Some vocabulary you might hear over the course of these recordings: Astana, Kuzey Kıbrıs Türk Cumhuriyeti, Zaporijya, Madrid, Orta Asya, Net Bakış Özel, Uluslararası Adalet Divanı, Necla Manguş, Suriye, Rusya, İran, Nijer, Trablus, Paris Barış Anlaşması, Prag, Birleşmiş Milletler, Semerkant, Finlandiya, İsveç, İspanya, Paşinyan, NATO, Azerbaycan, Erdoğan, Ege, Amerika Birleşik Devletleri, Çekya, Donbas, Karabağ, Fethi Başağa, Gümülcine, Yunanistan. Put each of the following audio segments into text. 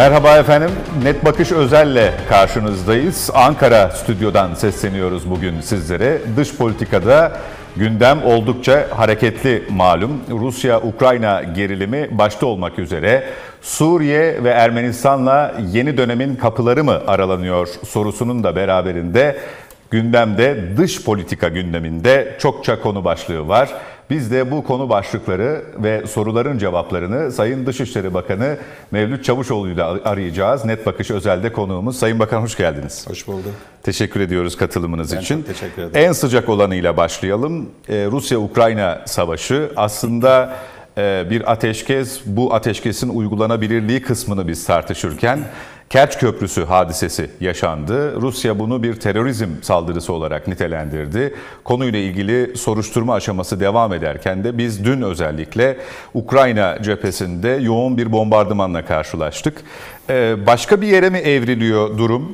Merhaba efendim, Net Bakış Özel'le karşınızdayız. Ankara stüdyodan sesleniyoruz bugün sizlere. Dış politikada gündem oldukça hareketli malum. Rusya-Ukrayna gerilimi başta olmak üzere Suriye ve Ermenistan'la yeni dönemin kapıları mı aralanıyor sorusunun da beraberinde gündemde, dış politika gündeminde çokça konu başlığı var. Biz de bu konu başlıkları ve soruların cevaplarını Sayın Dışişleri Bakanı Mevlüt Çavuşoğlu'yu da arayacağız. Net Bakış Özel'de konuğumuz. Sayın Bakan hoş geldiniz. Hoş bulduk. Teşekkür ediyoruz katılımınız için. Teşekkür ederim. En sıcak olanıyla başlayalım. Rusya-Ukrayna savaşı aslında bir ateşkes, bu ateşkesin uygulanabilirliği kısmını biz tartışırken Kerç Köprüsü hadisesi yaşandı. Rusya bunu bir terörizm saldırısı olarak nitelendirdi. Konuyla ilgili soruşturma aşaması devam ederken de biz dün özellikle Ukrayna cephesinde yoğun bir bombardımanla karşılaştık. Başka bir yere mi evriliyor durum?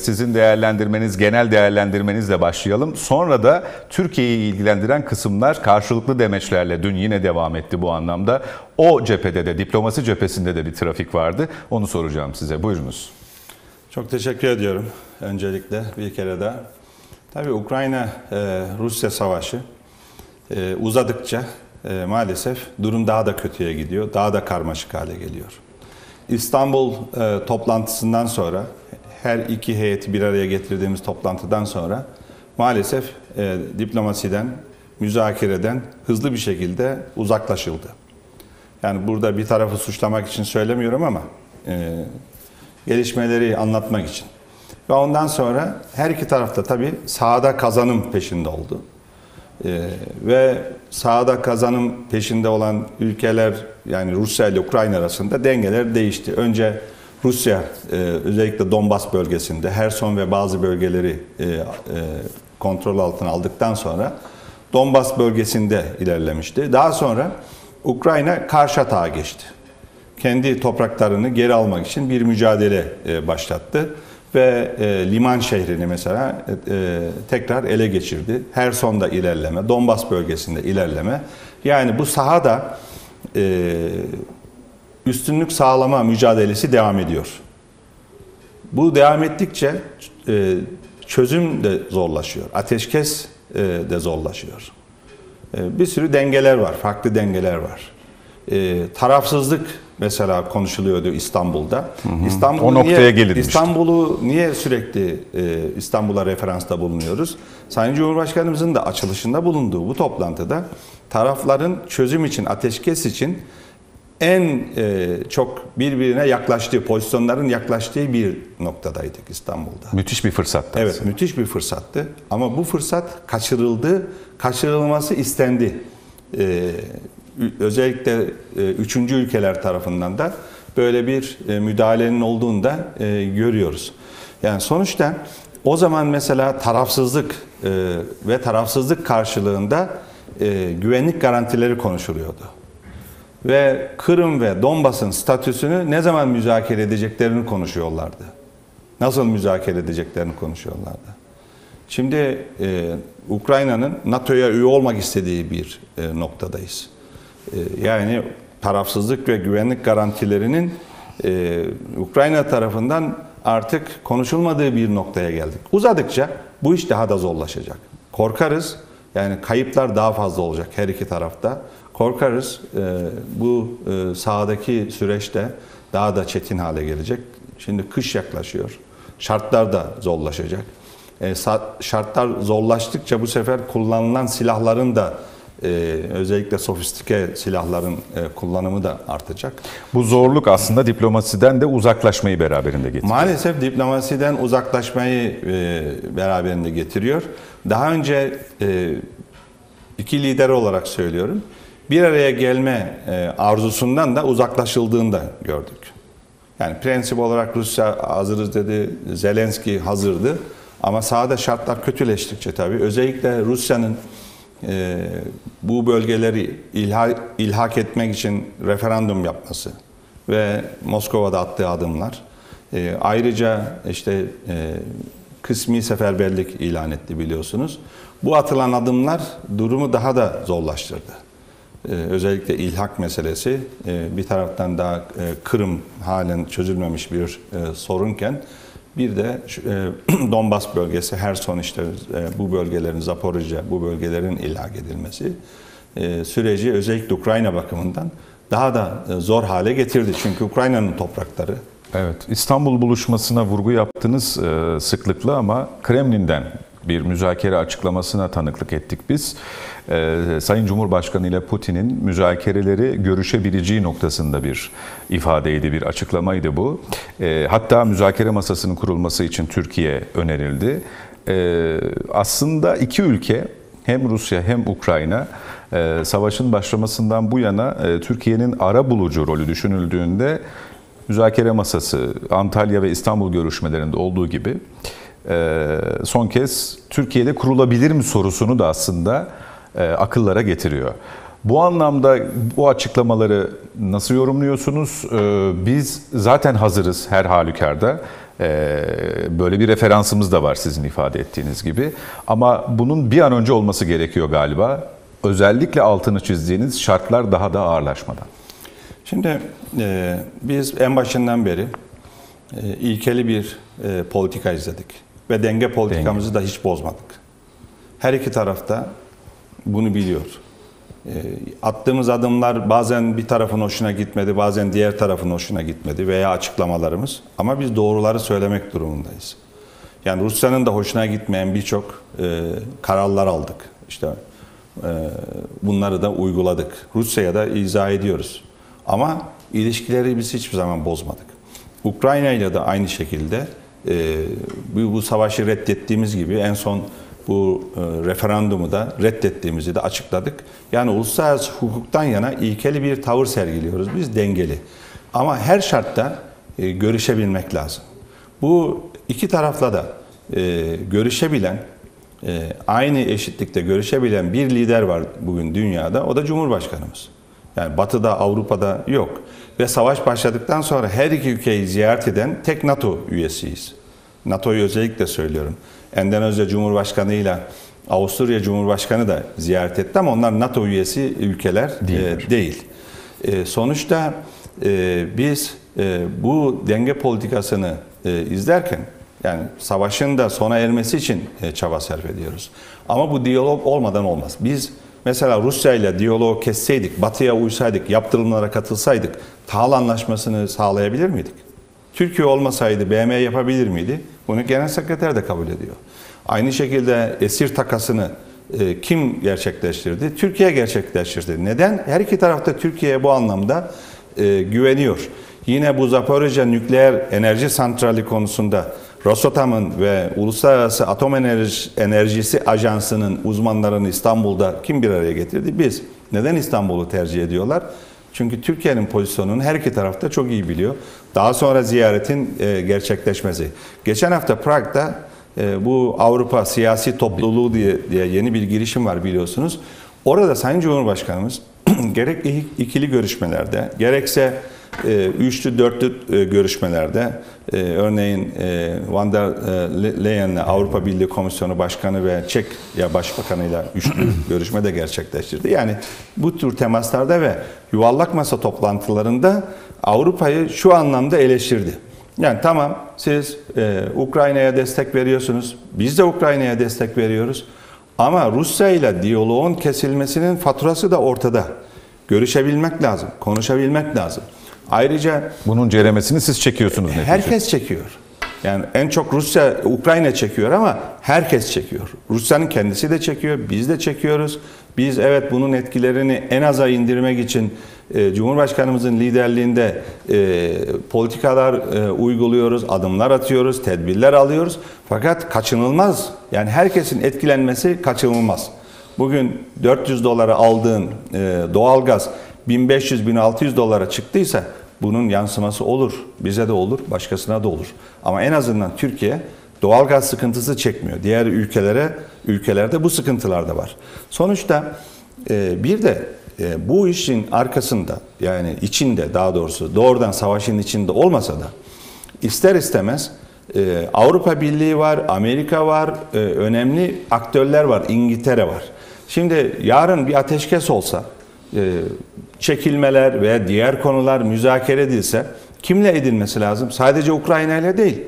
Sizin değerlendirmeniz, genel değerlendirmenizle başlayalım. Sonra da Türkiye'yi ilgilendiren kısımlar karşılıklı demeçlerle dün yine devam etti bu anlamda. O cephede de, diplomasi cephesinde de bir trafik vardı. Onu soracağım size. Buyurunuz. Çok teşekkür ediyorum öncelikle bir kere daha. Tabii Ukrayna-Rusya savaşı uzadıkça maalesef durum daha da kötüye gidiyor. Daha da karmaşık hale geliyor. İstanbul toplantısından sonra, her iki heyeti bir araya getirdiğimiz toplantıdan sonra maalesef diplomasiden, müzakereden hızlı bir şekilde uzaklaşıldı. Yani burada bir tarafı suçlamak için söylemiyorum ama gelişmeleri anlatmak için. Ve ondan sonra her iki tarafta tabii sahada kazanım peşinde oldu. Ve sahada kazanım peşinde olan ülkeler, yani Rusya ile Ukrayna arasında dengeler değişti. Önce Rusya özellikle Donbas bölgesinde Kherson ve bazı bölgeleri kontrol altına aldıktan sonra Donbas bölgesinde ilerlemişti. Daha sonra Ukrayna karşı atağa geçti. Kendi topraklarını geri almak için bir mücadele başlattı. Ve liman şehrini mesela tekrar ele geçirdi. Kherson'da ilerleme, Donbas bölgesinde ilerleme. Yani bu sahada üstünlük sağlama mücadelesi devam ediyor. Bu devam ettikçe çözüm de zorlaşıyor. Ateşkes de zorlaşıyor. Bir sürü dengeler var, farklı dengeler var. Tarafsızlık mesela konuşuluyordu İstanbul'da. İstanbul'u niye sürekli İstanbul'a referansta bulunuyoruz? Sayın Cumhurbaşkanımızın da açılışında bulunduğu bu toplantıda tarafların çözüm için, ateşkes için en çok birbirine yaklaştığı, pozisyonların yaklaştığı bir noktadaydık İstanbul'da. Müthiş bir fırsattı. Evet, müthiş bir fırsattı. Ama bu fırsat kaçırıldı, kaçırılması istendi. Özellikle üçüncü ülkeler tarafından da böyle bir müdahalenin olduğunu da görüyoruz. Yani sonuçta o zaman mesela tarafsızlık ve tarafsızlık karşılığında güvenlik garantileri konuşuluyordu. Ve Kırım ve Donbas'ın statüsünü ne zaman müzakere edeceklerini konuşuyorlardı. Nasıl müzakere edeceklerini konuşuyorlardı. Şimdi Ukrayna'nın NATO'ya üye olmak istediği bir noktadayız. Yani tarafsızlık ve güvenlik garantilerinin Ukrayna tarafından artık konuşulmadığı bir noktaya geldik. Uzadıkça bu iş daha da zorlaşacak. Korkarız, yani kayıplar daha fazla olacak her iki tarafta. Korkarız bu sahadaki süreçte daha da çetin hale gelecek. Şimdi kış yaklaşıyor. Şartlar da zorlaşacak. Şartlar zorlaştıkça bu sefer kullanılan silahların da özellikle sofistike silahların kullanımı da artacak. Bu zorluk aslında diplomasiden de uzaklaşmayı beraberinde getiriyor. Maalesef diplomasiden uzaklaşmayı beraberinde getiriyor. Daha önce iki lider olarak söylüyorum. Bir araya gelme arzusundan da uzaklaşıldığını da gördük. Yani prensip olarak Rusya hazırız dedi, Zelenski hazırdı. Ama sahada şartlar kötüleştikçe tabii özellikle Rusya'nın bu bölgeleri ilhak etmek için referandum yapması ve Moskova'da attığı adımlar. Ayrıca işte kısmi seferberlik ilan etti biliyorsunuz. Bu atılan adımlar durumu daha da zorlaştırdı. özellikle ilhak meselesi bir taraftan daha Kırım halen çözülmemiş bir sorunken, bir de Donbas bölgesi, Kherson işte bu bölgelerin, Zaporijya bu bölgelerin ilhak edilmesi süreci özellikle Ukrayna bakımından daha da zor hale getirdi. Çünkü Ukrayna'nın toprakları. Evet, İstanbul buluşmasına vurgu yaptınız sıklıkla ama Kremlin'den bir müzakere açıklamasına tanıklık ettik biz. Sayın Cumhurbaşkanı ile Putin'in müzakereleri görüşebileceği noktasında bir ifadeydi, bir açıklamaydı bu. Hatta müzakere masasının kurulması için Türkiye önerildi. Aslında iki ülke, hem Rusya hem Ukrayna, savaşın başlamasından bu yana Türkiye'nin ara bulucu rolü düşünüldüğünde müzakere masası Antalya ve İstanbul görüşmelerinde olduğu gibi son kez Türkiye'de kurulabilir mi sorusunu da aslında akıllara getiriyor. Bu anlamda bu açıklamaları nasıl yorumluyorsunuz? Biz zaten hazırız her halükarda. Böyle bir referansımız da var sizin ifade ettiğiniz gibi. Ama bunun bir an önce olması gerekiyor galiba. Özellikle altını çizdiğiniz şartlar daha da ağırlaşmadan. Şimdi biz en başından beri ilkeli bir politika izledik ve denge politikamızı da hiç bozmadık. Her iki tarafta bunu biliyor. Attığımız adımlar bazen bir tarafın hoşuna gitmedi, bazen diğer tarafın hoşuna gitmedi veya açıklamalarımız, ama biz doğruları söylemek durumundayız. Yani Rusya'nın da hoşuna gitmeyen birçok kararlar aldık. İşte bunları da uyguladık. Rusya'ya da izah ediyoruz. Ama ilişkileri biz hiçbir zaman bozmadık. Ukrayna ile de aynı şekilde bu savaşı reddettiğimiz gibi en son bu referandumu da reddettiğimizi de açıkladık. Yani uluslararası hukuktan yana ilkeli bir tavır sergiliyoruz. Biz dengeli. Ama her şartta görüşebilmek lazım. Bu iki tarafla da görüşebilen, aynı eşitlikte görüşebilen bir lider var bugün dünyada. O da Cumhurbaşkanımız. Yani Batı'da, Avrupa'da yok. Ve savaş başladıktan sonra her iki ülkeyi ziyaret eden tek NATO üyesiyiz. NATO'yu özellikle söylüyorum. Endonezya Cumhurbaşkanı ile Avusturya Cumhurbaşkanı da ziyaret etti ama onlar NATO üyesi ülkeler değil. Sonuçta biz bu denge politikasını izlerken, yani savaşın da sona ermesi için çaba sarf ediyoruz. Ama bu diyalog olmadan olmaz. Biz mesela Rusya ile diyaloğu kesseydik, Batı'ya uysaydık, yaptırımlara katılsaydık, tahıl anlaşmasını sağlayabilir miydik? Türkiye olmasaydı BM yapabilir miydi? Bunu Genel Sekreter de kabul ediyor. Aynı şekilde esir takasını kim gerçekleştirdi? Türkiye gerçekleştirdi. Neden? Her iki tarafta Türkiye'ye bu anlamda güveniyor. Yine bu Zaporijya nükleer enerji santrali konusunda Rosatom'un ve Uluslararası Atom Enerjisi Ajansı'nın uzmanlarını İstanbul'da kim bir araya getirdi? Biz. Neden İstanbul'u tercih ediyorlar? Çünkü Türkiye'nin pozisyonunu her iki tarafta çok iyi biliyor. Daha sonra ziyaretin gerçekleşmesi. Geçen hafta Prag'da bu Avrupa Siyasi Topluluğu diye yeni bir girişim var biliyorsunuz. Orada Sayın Cumhurbaşkanımız gerek ikili görüşmelerde, gerekse üçlü, dörtlü görüşmelerde, örneğin Van der Leyen'le Avrupa Birliği Komisyonu Başkanı ve Çekya Başbakanı'yla üçlü görüşme de gerçekleştirdi. Yani bu tür temaslarda ve yuvarlak masa toplantılarında Avrupa'yı şu anlamda eleştirdi. Yani tamam, siz Ukrayna'ya destek veriyorsunuz, biz de Ukrayna'ya destek veriyoruz ama Rusya ile diyaloğun kesilmesinin faturası da ortada. Görüşebilmek lazım, konuşabilmek lazım. Ayrıca bunun ceremesini siz çekiyorsunuz. Herkes çekiyor. Yani en çok Rusya, Ukrayna çekiyor ama herkes çekiyor. Rusya'nın kendisi de çekiyor, biz de çekiyoruz. Biz evet bunun etkilerini en aza indirmek için Cumhurbaşkanımızın liderliğinde politikalar uyguluyoruz, adımlar atıyoruz, tedbirler alıyoruz. Fakat kaçınılmaz. Yani herkesin etkilenmesi kaçınılmaz. Bugün 400 dolara aldığın doğalgaz $1500-1600 çıktıysa bunun yansıması olur. Bize de olur, başkasına da olur. Ama en azından Türkiye doğalgaz sıkıntısı çekmiyor. Diğer ülkelerde bu sıkıntılar da var. Sonuçta bir de bu işin arkasında, yani içinde, daha doğrusu doğrudan savaşın içinde olmasa da ister istemez Avrupa Birliği var, Amerika var, önemli aktörler var, İngiltere var. Şimdi yarın bir ateşkes olsa çekilmeler veya diğer konular müzakere edilse kimle edilmesi lazım? Sadece Ukrayna ile değil.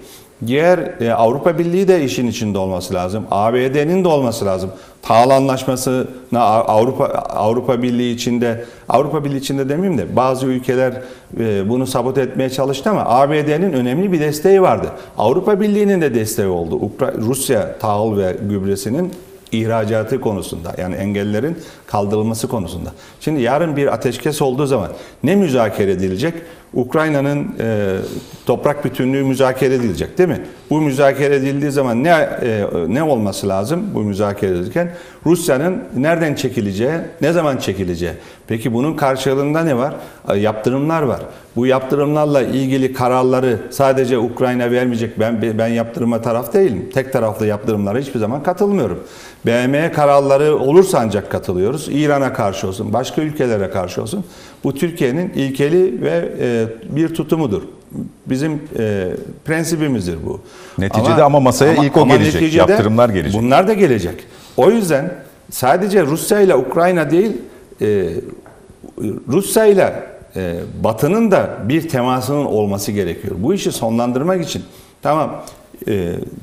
Diğer Avrupa Birliği de işin içinde olması lazım. ABD'nin de olması lazım. Tahıl Anlaşması'na Avrupa Birliği içinde demeyeyim de bazı ülkeler bunu sabote etmeye çalıştı ama ABD'nin önemli bir desteği vardı. Avrupa Birliği'nin de desteği oldu. Rusya tahıl ve gübresinin ihracatı konusunda, yani engellerin kaldırılması konusunda. Şimdi yarın bir ateşkes olduğu zaman ne müzakere edilecek? Ukrayna'nın toprak bütünlüğü müzakere edilecek, değil mi? Bu müzakere edildiği zaman ne olması lazım bu müzakere edilirken? Rusya'nın nereden çekileceği, ne zaman çekileceği. Peki bunun karşılığında ne var? Yaptırımlar var. Bu yaptırımlarla ilgili kararları sadece Ukrayna vermeyecek. Ben yaptırıma taraf değilim. Tek taraflı yaptırımlara hiçbir zaman katılmıyorum. BM kararları olursa ancak katılıyoruz. İran'a karşı olsun, başka ülkelere karşı olsun. Bu Türkiye'nin ilkeli ve bir tutumudur. Bizim prensibimizdir bu. Neticede ama masaya ilk o gelecek, yaptırımlar gelecek. Bunlar da gelecek. O yüzden sadece Rusya ile Ukrayna değil, Rusya ile Batı'nın da bir temasının olması gerekiyor. Bu işi sonlandırmak için tamam,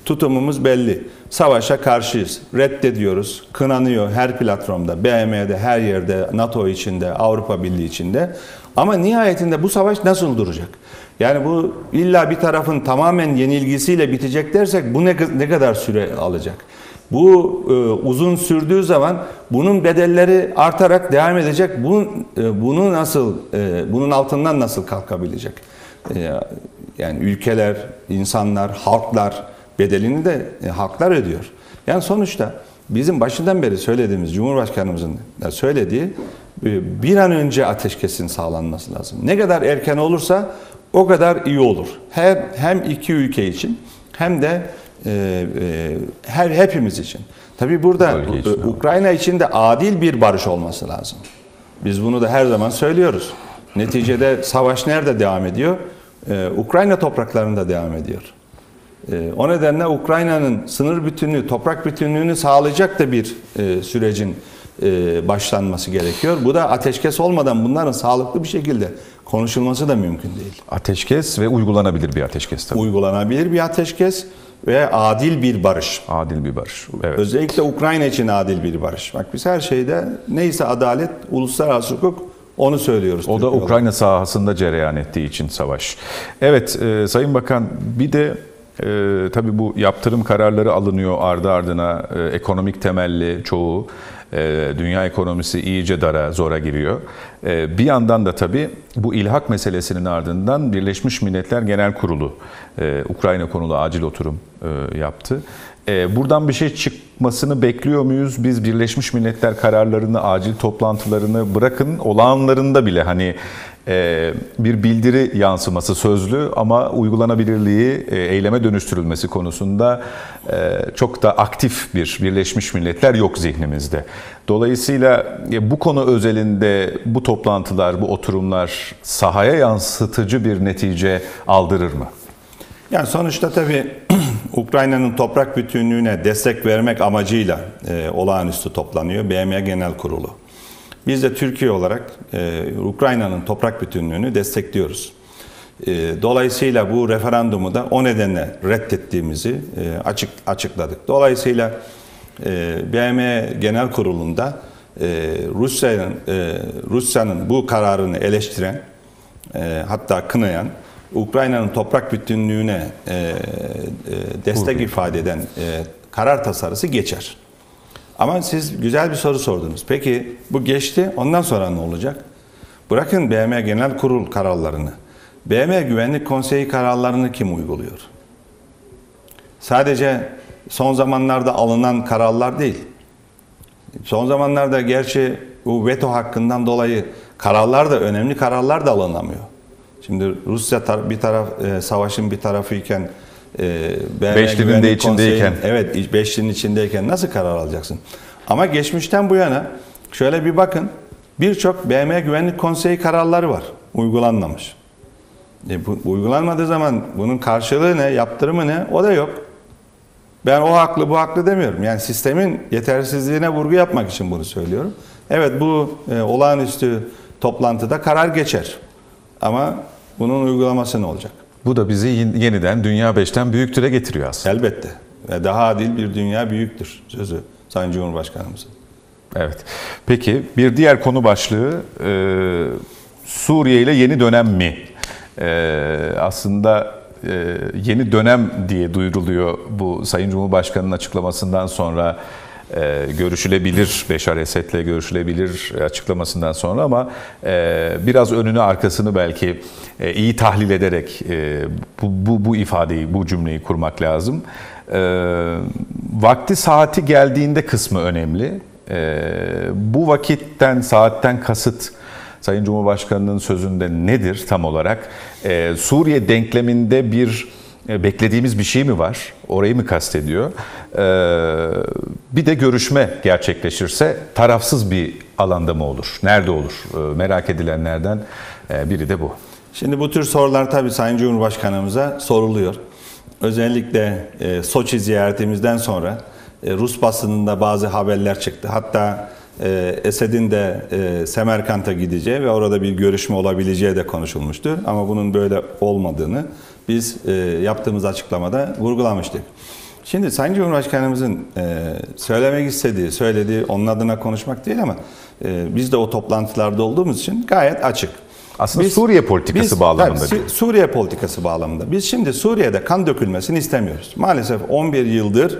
tutumumuz belli. Savaşa karşıyız. Reddediyoruz. Kınanıyor her platformda. BM'de, her yerde, NATO içinde, Avrupa Birliği içinde. Ama nihayetinde bu savaş nasıl duracak? Yani bu illa bir tarafın tamamen yenilgisiyle bitecek dersek bu ne kadar süre alacak? Bu uzun sürdüğü zaman bunun bedelleri artarak devam edecek. Bunun altından nasıl kalkabilecek? Yani ülkeler, insanlar, halklar bedelini de halklar ödüyor. Yani sonuçta bizim başından beri söylediğimiz, Cumhurbaşkanımızın da söylediği, bir an önce ateşkesin sağlanması lazım. Ne kadar erken olursa o kadar iyi olur. Hem iki ülke için hem de hepimiz için. Tabii burada Ukrayna için de adil bir barış olması lazım. Biz bunu da her zaman söylüyoruz. Neticede savaş nerede devam ediyor? Ukrayna topraklarında devam ediyor. O nedenle Ukrayna'nın sınır bütünlüğü, toprak bütünlüğünü sağlayacak da bir sürecin başlanması gerekiyor. Bu da ateşkes olmadan bunların sağlıklı bir şekilde konuşulması da mümkün değil. Ateşkes ve uygulanabilir bir ateşkes tabii. Uygulanabilir bir ateşkes ve adil bir barış. Adil bir barış. Evet. Özellikle Ukrayna için adil bir barış. Bak biz her şeyde neyse adalet, uluslararası hukuk, onu söylüyoruz. O da Ukrayna olarak sahasında cereyan ettiği için savaş. Evet, Sayın Bakan, bir de tabii bu yaptırım kararları alınıyor ardı ardına, ekonomik temelli çoğu. Dünya ekonomisi iyice zora giriyor. Bir yandan da tabii bu ilhak meselesinin ardından Birleşmiş Milletler Genel Kurulu Ukrayna konulu acil oturum yaptı. Buradan bir şey çıkmasını bekliyor muyuz? Biz Birleşmiş Milletler kararlarını, acil toplantılarını bırakın, olağanlarında bile hani bir bildiri yansıması sözlü ama uygulanabilirliği, eyleme dönüştürülmesi konusunda çok da aktif bir Birleşmiş Milletler yok zihnimizde. Dolayısıyla bu konu özelinde bu toplantılar, bu oturumlar sahaya yansıtıcı bir netice aldırır mı? Yani sonuçta tabii Ukrayna'nın toprak bütünlüğüne destek vermek amacıyla olağanüstü toplanıyor BM Genel Kurulu. Biz de Türkiye olarak Ukrayna'nın toprak bütünlüğünü destekliyoruz. Dolayısıyla bu referandumu da o nedenle reddettiğimizi açıkladık. Dolayısıyla BM Genel Kurulu'nda Rusya'nın bu kararını eleştiren, hatta kınayan, Ukrayna'nın toprak bütünlüğüne destek ifade eden karar tasarısı geçer. Ama siz güzel bir soru sordunuz. Peki bu geçti, ondan sonra ne olacak? Bırakın BM Genel Kurul kararlarını. BM Güvenlik Konseyi kararlarını kim uyguluyor? Sadece son zamanlarda alınan kararlar değil. Son zamanlarda gerçi bu veto hakkından dolayı kararlar da, önemli kararlar da alınamıyor. Şimdi Rusya bir taraf, savaşın bir tarafıyken, Beşli'nin de içindeyken, evet, Beşli'nin içindeyken nasıl karar alacaksın? Ama geçmişten bu yana şöyle bir bakın, birçok BM Güvenlik Konseyi kararları var, uygulanmamış. Uygulanmadığı zaman bunun karşılığı ne, yaptırımı ne, o da yok. Ben o haklı bu haklı demiyorum. Yani sistemin yetersizliğine vurgu yapmak için bunu söylüyorum. Evet, bu olağanüstü toplantıda karar geçer. Ama bunun uygulaması ne olacak? Bu da bizi yeniden Dünya 5'ten büyüktüre getiriyor aslında. Elbette. Daha adil bir dünya büyüktür sözü Sayın Cumhurbaşkanımızın. Evet. Peki bir diğer konu başlığı Suriye ile yeni dönem mi? Aslında yeni dönem diye duyuruluyor bu Sayın Cumhurbaşkanı'nın açıklamasından sonra. Görüşülebilir, Beşar Esed'le görüşülebilir açıklamasından sonra ama biraz önünü arkasını belki iyi tahlil ederek bu ifadeyi, bu cümleyi kurmak lazım. Vakti saati geldiğinde kısmı önemli. Bu vakitten, saatten kasıt Sayın Cumhurbaşkanı'nın sözünde nedir tam olarak? Suriye denkleminde bir beklediğimiz bir şey mi var? Orayı mı kastediyor? Bir de görüşme gerçekleşirse tarafsız bir alanda mı olur? Nerede olur? Merak edilenlerden biri de bu. Şimdi bu tür sorular tabii Sayın Cumhurbaşkanımıza soruluyor. Özellikle Soçi ziyaretimizden sonra Rus basınında bazı haberler çıktı. Hatta Esed'in de Semerkant'a gideceği ve orada bir görüşme olabileceği de konuşulmuştu. Ama bunun böyle olmadığını biz yaptığımız açıklamada vurgulamıştık. Şimdi Sayın Cumhurbaşkanımızın söylemek istediği, söylediği onun adına konuşmak değil ama biz de o toplantılarda olduğumuz için gayet açık. Aslında Suriye politikası bağlamında. Tabii, Suriye politikası bağlamında. Biz şimdi Suriye'de kan dökülmesini istemiyoruz. Maalesef 11 yıldır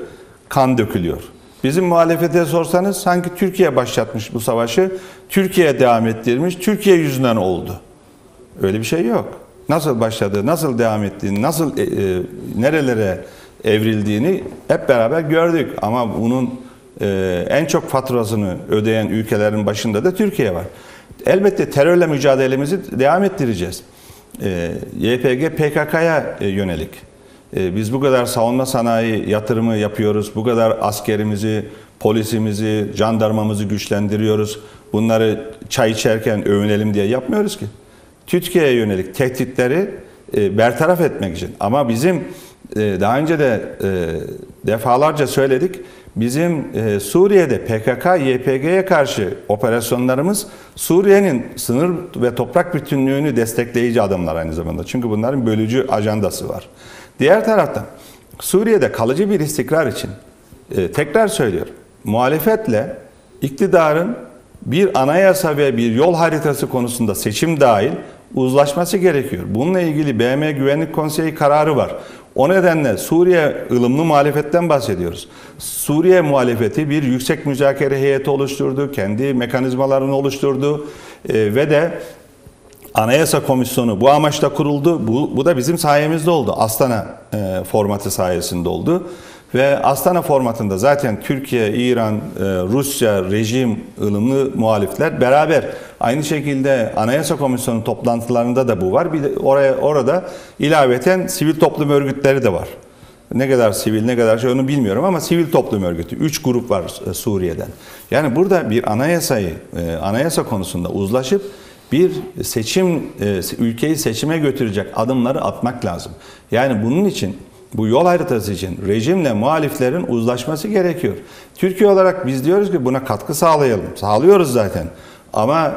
kan dökülüyor. Bizim muhalefete sorsanız sanki Türkiye başlatmış bu savaşı, Türkiye devam ettirmiş, Türkiye yüzünden oldu. Öyle bir şey yok. Nasıl başladı, nasıl devam ettiğini, nasıl nerelere evrildiğini hep beraber gördük. Ama bunun en çok faturasını ödeyen ülkelerin başında da Türkiye var. Elbette terörle mücadelemizi devam ettireceğiz. YPG, PKK'ya yönelik. Biz bu kadar savunma sanayi yatırımı yapıyoruz, bu kadar askerimizi, polisimizi, jandarmamızı güçlendiriyoruz. Bunları çay içerken övünelim diye yapmıyoruz ki. Türkiye'ye yönelik tehditleri bertaraf etmek için. Ama bizim daha önce de defalarca söyledik, bizim Suriye'de PKK, YPG'ye karşı operasyonlarımız Suriye'nin sınır ve toprak bütünlüğünü destekleyici adımlar aynı zamanda. Çünkü bunların bölücü ajandası var. Diğer taraftan Suriye'de kalıcı bir istikrar için tekrar söylüyorum, muhalefetle iktidarın bir anayasa ve bir yol haritası konusunda seçim dahil uzlaşması gerekiyor. Bununla ilgili BM Güvenlik Konseyi kararı var. O nedenle Suriye ılımlı muhalefetten bahsediyoruz. Suriye muhalefeti bir yüksek müzakere heyeti oluşturdu, kendi mekanizmalarını oluşturdu ve de Anayasa Komisyonu bu amaçla kuruldu. Bu da bizim sayemizde oldu. Astana formatı sayesinde oldu. Ve Astana formatında zaten Türkiye, İran, Rusya, rejim, ılımlı muhalifler beraber. Aynı şekilde Anayasa Komisyonu toplantılarında da bu var. Bir de orada ilaveten sivil toplum örgütleri de var. Ne kadar sivil, ne kadar şey onu bilmiyorum ama sivil toplum örgütü. 3 grup var Suriye'den. Yani burada bir anayasayı, anayasa konusunda uzlaşıp bir seçim, ülkeyi seçime götürecek adımları atmak lazım. Yani bunun için, bu yol haritası için rejimle muhaliflerin uzlaşması gerekiyor. Türkiye olarak biz diyoruz ki buna katkı sağlayalım. Sağlıyoruz zaten. Ama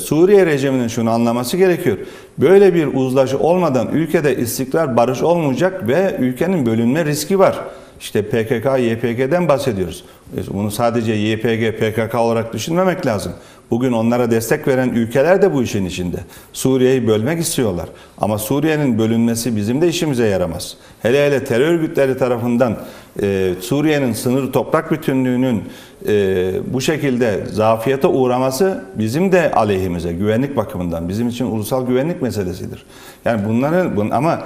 Suriye rejiminin şunu anlaması gerekiyor. Böyle bir uzlaşı olmadan ülkede istikrar, barış olmayacak ve ülkenin bölünme riski var. İşte PKK, YPG'den bahsediyoruz. Bunu sadece YPG, PKK olarak düşünmemek lazım. Bugün onlara destek veren ülkeler de bu işin içinde. Suriye'yi bölmek istiyorlar. Ama Suriye'nin bölünmesi bizim de işimize yaramaz. Hele hele terör örgütleri tarafından Suriye'nin sınır toprak bütünlüğünün bu şekilde zafiyete uğraması bizim de aleyhimize, güvenlik bakımından. Bizim için ulusal güvenlik meselesidir. Yani bunların ama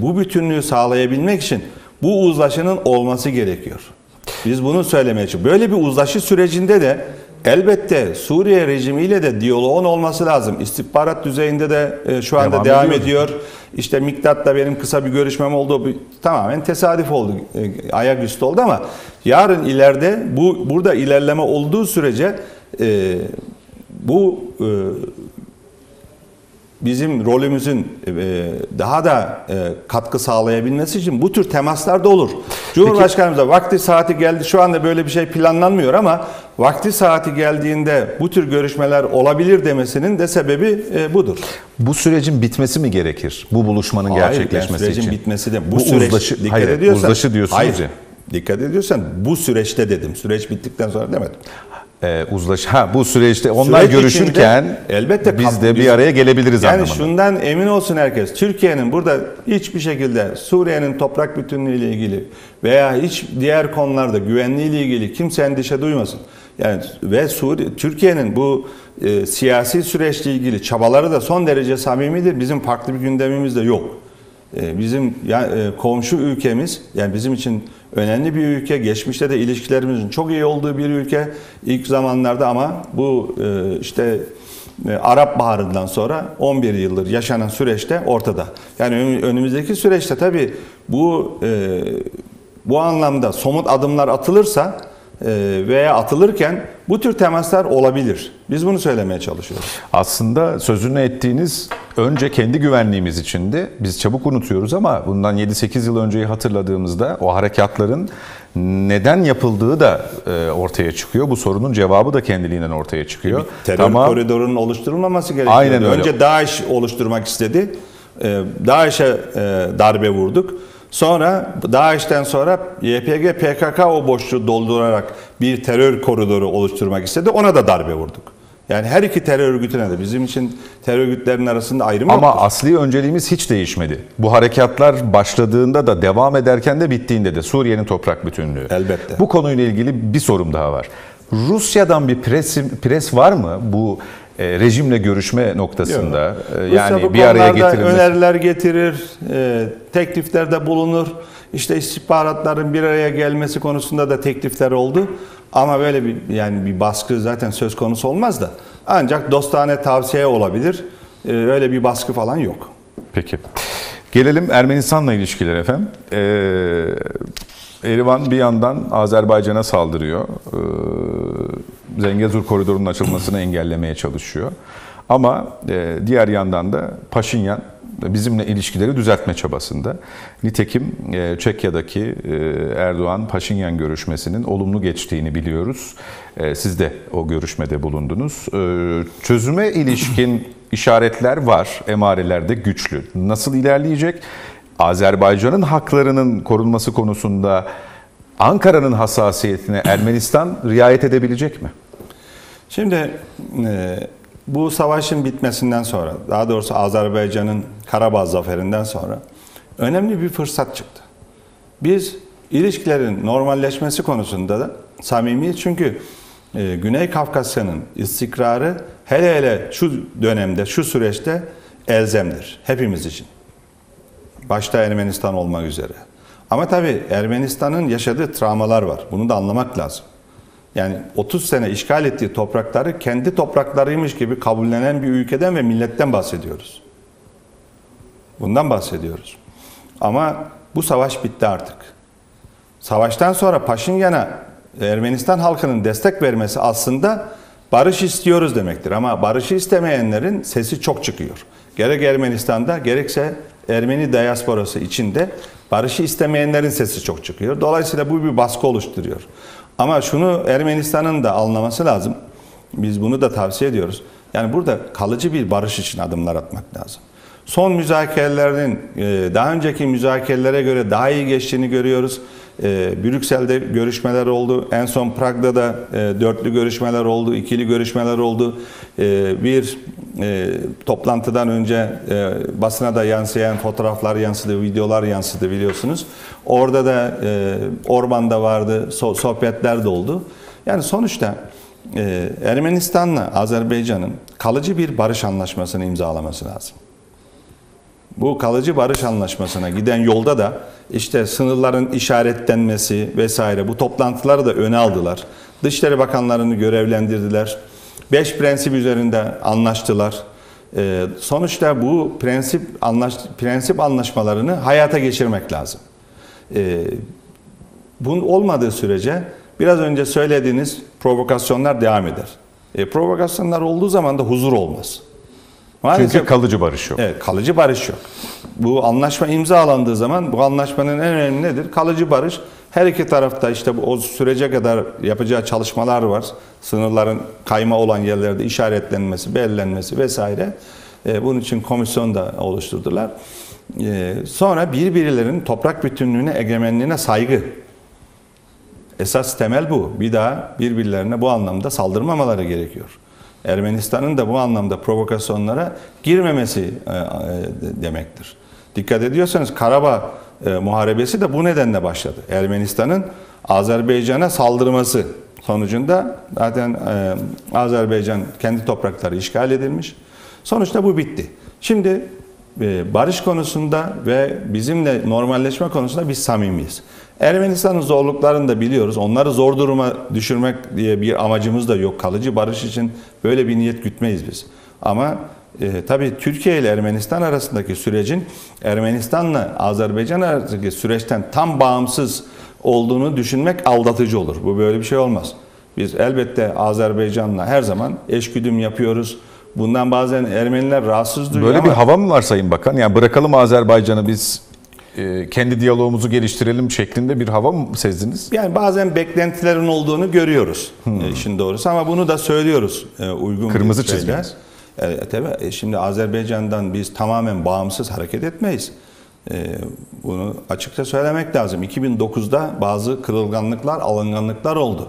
bu bütünlüğü sağlayabilmek için bu uzlaşının olması gerekiyor. Biz bunu söylemeye çalışıyoruz. Böyle bir uzlaşı sürecinde de elbette Suriye rejimiyle de diyaloğun olması lazım. İstihbarat düzeyinde de şu anda devam ediyor. İşte Miktat'la benim kısa bir görüşmem oldu. Tamamen tesadüf oldu. Ayaküstü oldu ama yarın ileride burada ilerleme olduğu sürece bizim rolümüzün daha da katkı sağlayabilmesi için bu tür temaslar da olur. Cumhurbaşkanımıza vakti saati geldi, şu anda böyle bir şey planlanmıyor ama vakti saati geldiğinde bu tür görüşmeler olabilir demesinin de sebebi budur. Bu sürecin bitmesi mi gerekir? Bu buluşmanın gerçekleşmesi için. Sürecin bitmesi de bu süreç. Uzlaşı, uzlaşı diyorsunuz. Hayır, dikkat ediyorsan bu süreçte dedim. Süreç bittikten sonra demedim. Bu süreçte onlar süreç görüşürken içinde, elbette biz de bir araya gelebiliriz yani anlamında. Yani şundan emin olsun herkes. Türkiye'nin burada hiçbir şekilde Suriye'nin toprak bütünlüğü ile ilgili veya hiç diğer konularda güvenliği ile ilgili kimse endişe duymasın. Yani ve Türkiye'nin bu siyasi süreçle ilgili çabaları da son derece samimidir. Bizim farklı bir gündemimiz de yok. Bizim komşu ülkemiz, yani bizim için önemli bir ülke, geçmişte de ilişkilerimizin çok iyi olduğu bir ülke ilk zamanlarda, ama bu işte Arap Baharı'ndan sonra 11 yıldır yaşanan süreçte ortada. Yani önümüzdeki süreçte tabii bu anlamda somut adımlar atılırsa veya atılırken bu tür temaslar olabilir. Biz bunu söylemeye çalışıyoruz. Aslında sözünü ettiğiniz önce kendi güvenliğimiz içindi. Biz çabuk unutuyoruz ama bundan 7-8 yıl önceyi hatırladığımızda o harekatların neden yapıldığı da ortaya çıkıyor. Bu sorunun cevabı da kendiliğinden ortaya çıkıyor. Terör koridorunun oluşturulmaması gerekiyor. Aynen öyle. Önce DAEŞ oluşturmak istedi. DAEŞ'e darbe vurduk. Sonra DAEŞ'ten sonra YPG, PKK o boşluğu doldurarak bir terör koridoru oluşturmak istedi. Ona da darbe vurduk. Yani her iki terör örgütüne de, bizim için terör örgütlerinin arasında ayrım yok. Ama yoktur. Asli önceliğimiz hiç değişmedi. Bu harekatlar başladığında da, devam ederken de, bittiğinde de Suriye'nin toprak bütünlüğü. Elbette. Bu konuyla ilgili bir sorum daha var. Rusya'dan bir pres var mı bu rejimle görüşme noktasında? Yok. Yani bir araya getirilmesi. Öneriler getirir, tekliflerde bulunur. İşte istihbaratların bir araya gelmesi konusunda da teklifler oldu. Ama böyle bir baskı zaten söz konusu olmaz da. Ancak dostane tavsiye olabilir. Öyle bir baskı falan yok. Peki. Gelelim Ermenistan'la ilişkiler efendim. Erivan bir yandan Azerbaycan'a saldırıyor. Zengezur koridorunun açılmasını engellemeye çalışıyor. Ama diğer yandan da Paşinyan bizimle ilişkileri düzeltme çabasında. Nitekim Çekya'daki Erdoğan-Paşinyan görüşmesinin olumlu geçtiğini biliyoruz. Siz de o görüşmede bulundunuz. Çözüme ilişkin işaretler var. Emareler de güçlü. Nasıl ilerleyecek? Azerbaycan'ın haklarının korunması konusunda Ankara'nın hassasiyetine Ermenistan riayet edebilecek mi? Şimdi bu savaşın bitmesinden sonra, daha doğrusu Azerbaycan'ın Karabağ zaferinden sonra önemli bir fırsat çıktı. Biz ilişkilerin normalleşmesi konusunda da samimiyiz. Çünkü Güney Kafkasya'nın istikrarı hele şu dönemde, şu süreçte elzemdir hepimiz için. Başta Ermenistan olmak üzere. Ama tabii Ermenistan'ın yaşadığı travmalar var. Bunu da anlamak lazım. Yani 30 sene işgal ettiği toprakları kendi topraklarıymış gibi kabullenen bir ülkeden ve milletten bahsediyoruz. Bundan bahsediyoruz. Ama bu savaş bitti artık. Savaştan sonra Paşinyan'a Ermenistan halkının destek vermesi aslında barış istiyoruz demektir. Ama barışı istemeyenlerin sesi çok çıkıyor. Gerek Ermenistan'da, gerekse Ermeni diasporası içinde barışı istemeyenlerin sesi çok çıkıyor. Dolayısıyla bu bir baskı oluşturuyor. Ama şunu Ermenistan'ın da anlaması lazım. Biz bunu da tavsiye ediyoruz. Yani burada kalıcı bir barış için adımlar atmak lazım. Son müzakerelerin daha önceki müzakerelere göre daha iyi geçtiğini görüyoruz. Brüksel'de görüşmeler oldu. En son Prag'da da dörtlü görüşmeler oldu, ikili görüşmeler oldu. Bir toplantıdan önce basına da yansıyan fotoğraflar yansıdı, videolar yansıdı biliyorsunuz. Orada da Orban da vardı, sohbetler de oldu. Yani sonuçta Ermenistan'la Azerbaycan'ın kalıcı bir barış anlaşmasını imzalaması lazım. Bu kalıcı barış anlaşmasına giden yolda da işte sınırların işaretlenmesi vesaire, bu toplantıları da öne aldılar. Dışişleri Bakanlarını görevlendirdiler. 5 prensip üzerinde anlaştılar. Sonuçta bu prensip anlaşmalarını hayata geçirmek lazım. Bunun olmadığı sürece biraz önce söylediğiniz provokasyonlar devam eder. Provokasyonlar olduğu zaman da huzur olmaz. Maalesef, çünkü kalıcı barış yok. Evet, kalıcı barış yok. Bu anlaşma imzalandığı zaman bu anlaşmanın en önemli nedir? Kalıcı barış. Her iki tarafta işte o sürece kadar yapacağı çalışmalar var. Sınırların kayma olan yerlerde işaretlenmesi, belirlenmesi vesaire. Bunun için komisyon da oluşturdular. Sonra birbirlerinin toprak bütünlüğüne, egemenliğine saygı. Esas temel bu. Bir daha birbirlerine bu anlamda saldırmamaları gerekiyor. Ermenistan'ın da bu anlamda provokasyonlara girmemesi demektir. Dikkat ediyorsanız Karabağ muharebesi de bu nedenle başladı. Ermenistan'ın Azerbaycan'a saldırması sonucunda zaten Azerbaycan kendi toprakları işgal edilmiş. Sonuçta bu bitti. Şimdi barış konusunda ve bizimle normalleşme konusunda biz samimiyiz. Ermenistan'ın zorluklarını da biliyoruz. Onları zor duruma düşürmek diye bir amacımız da yok. Kalıcı barış için böyle bir niyet gütmeyiz biz. Ama tabii Türkiye ile Ermenistan arasındaki sürecin Ermenistan'la Azerbaycan arasındaki süreçten tam bağımsız olduğunu düşünmek aldatıcı olur. Bu böyle bir şey olmaz. Biz elbette Azerbaycan'la her zaman eşgüdüm yapıyoruz. Bundan bazen Ermeniler rahatsız duyuyor. Böyle bir hava mı var Sayın Bakan? Yani bırakalım Azerbaycan'ı biz kendi diyalogumuzu geliştirelim şeklinde bir hava mı sezdiniz? Yani bazen beklentilerin olduğunu görüyoruz işin doğrusu ama bunu da söylüyoruz uygun kırmızı bir şeyler. Çizginiz. Tabii şimdi Azerbaycan'dan biz tamamen bağımsız hareket etmeyiz. Bunu açıkça söylemek lazım. 2009'da bazı kırılganlıklar, alınganlıklar oldu.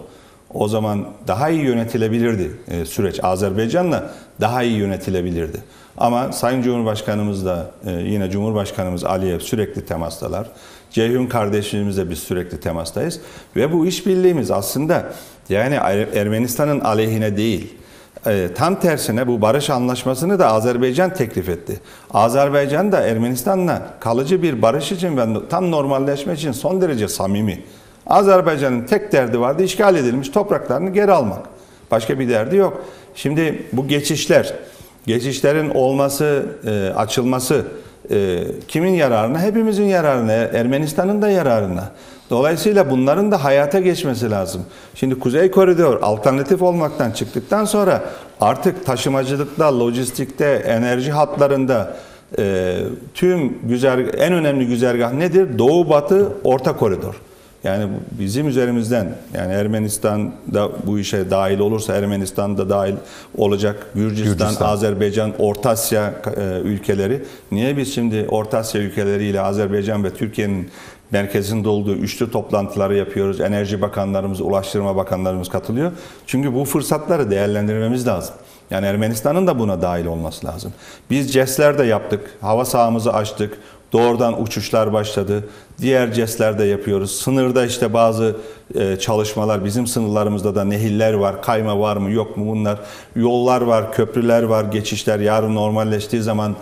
O zaman daha iyi yönetilebilirdi süreç. Azerbaycan'la daha iyi yönetilebilirdi. Ama Sayın Cumhurbaşkanımız da yine Cumhurbaşkanımız Aliyev sürekli temastalar. Ceyhun kardeşimizle biz sürekli temastayız. Ve bu işbirliğimiz aslında yani Ermenistan'ın aleyhine değil. Tam tersine bu barış anlaşmasını da Azerbaycan teklif etti. Azerbaycan da Ermenistan'la kalıcı bir barış için ve tam normalleşme için son derece samimi. Azerbaycan'ın tek derdi vardı, işgal edilmiş topraklarını geri almak. Başka bir derdi yok. Şimdi bu geçişlerin olması, açılması kimin yararına? Hepimizin yararına, Ermenistan'ın da yararına. Dolayısıyla bunların da hayata geçmesi lazım. Şimdi Kuzey Koridor alternatif olmaktan çıktıktan sonra artık taşımacılıkta, lojistikte, enerji hatlarında tüm en önemli güzergah nedir? Doğu, Batı, Orta Koridor. Yani bizim üzerimizden, yani Ermenistan'da bu işe dahil olursa Ermenistan'da dahil olacak Gürcistan, Azerbaycan, Orta Asya ülkeleri. Niye biz şimdi Orta Asya ülkeleriyle Azerbaycan ve Türkiye'nin merkezinde olduğu üçlü toplantıları yapıyoruz? Enerji bakanlarımız, ulaştırma bakanlarımız katılıyor. Çünkü bu fırsatları değerlendirmemiz lazım. Yani Ermenistan'ın da buna dahil olması lazım. Biz CES'ler de yaptık, hava sahamızı açtık. Doğrudan uçuşlar başladı. Diğer CES'lerde yapıyoruz. Sınırda işte bazı çalışmalar, bizim sınırlarımızda da nehirler var, kayma var mı yok mu bunlar. Yollar var, köprüler var, geçişler. Yarın normalleştiği zaman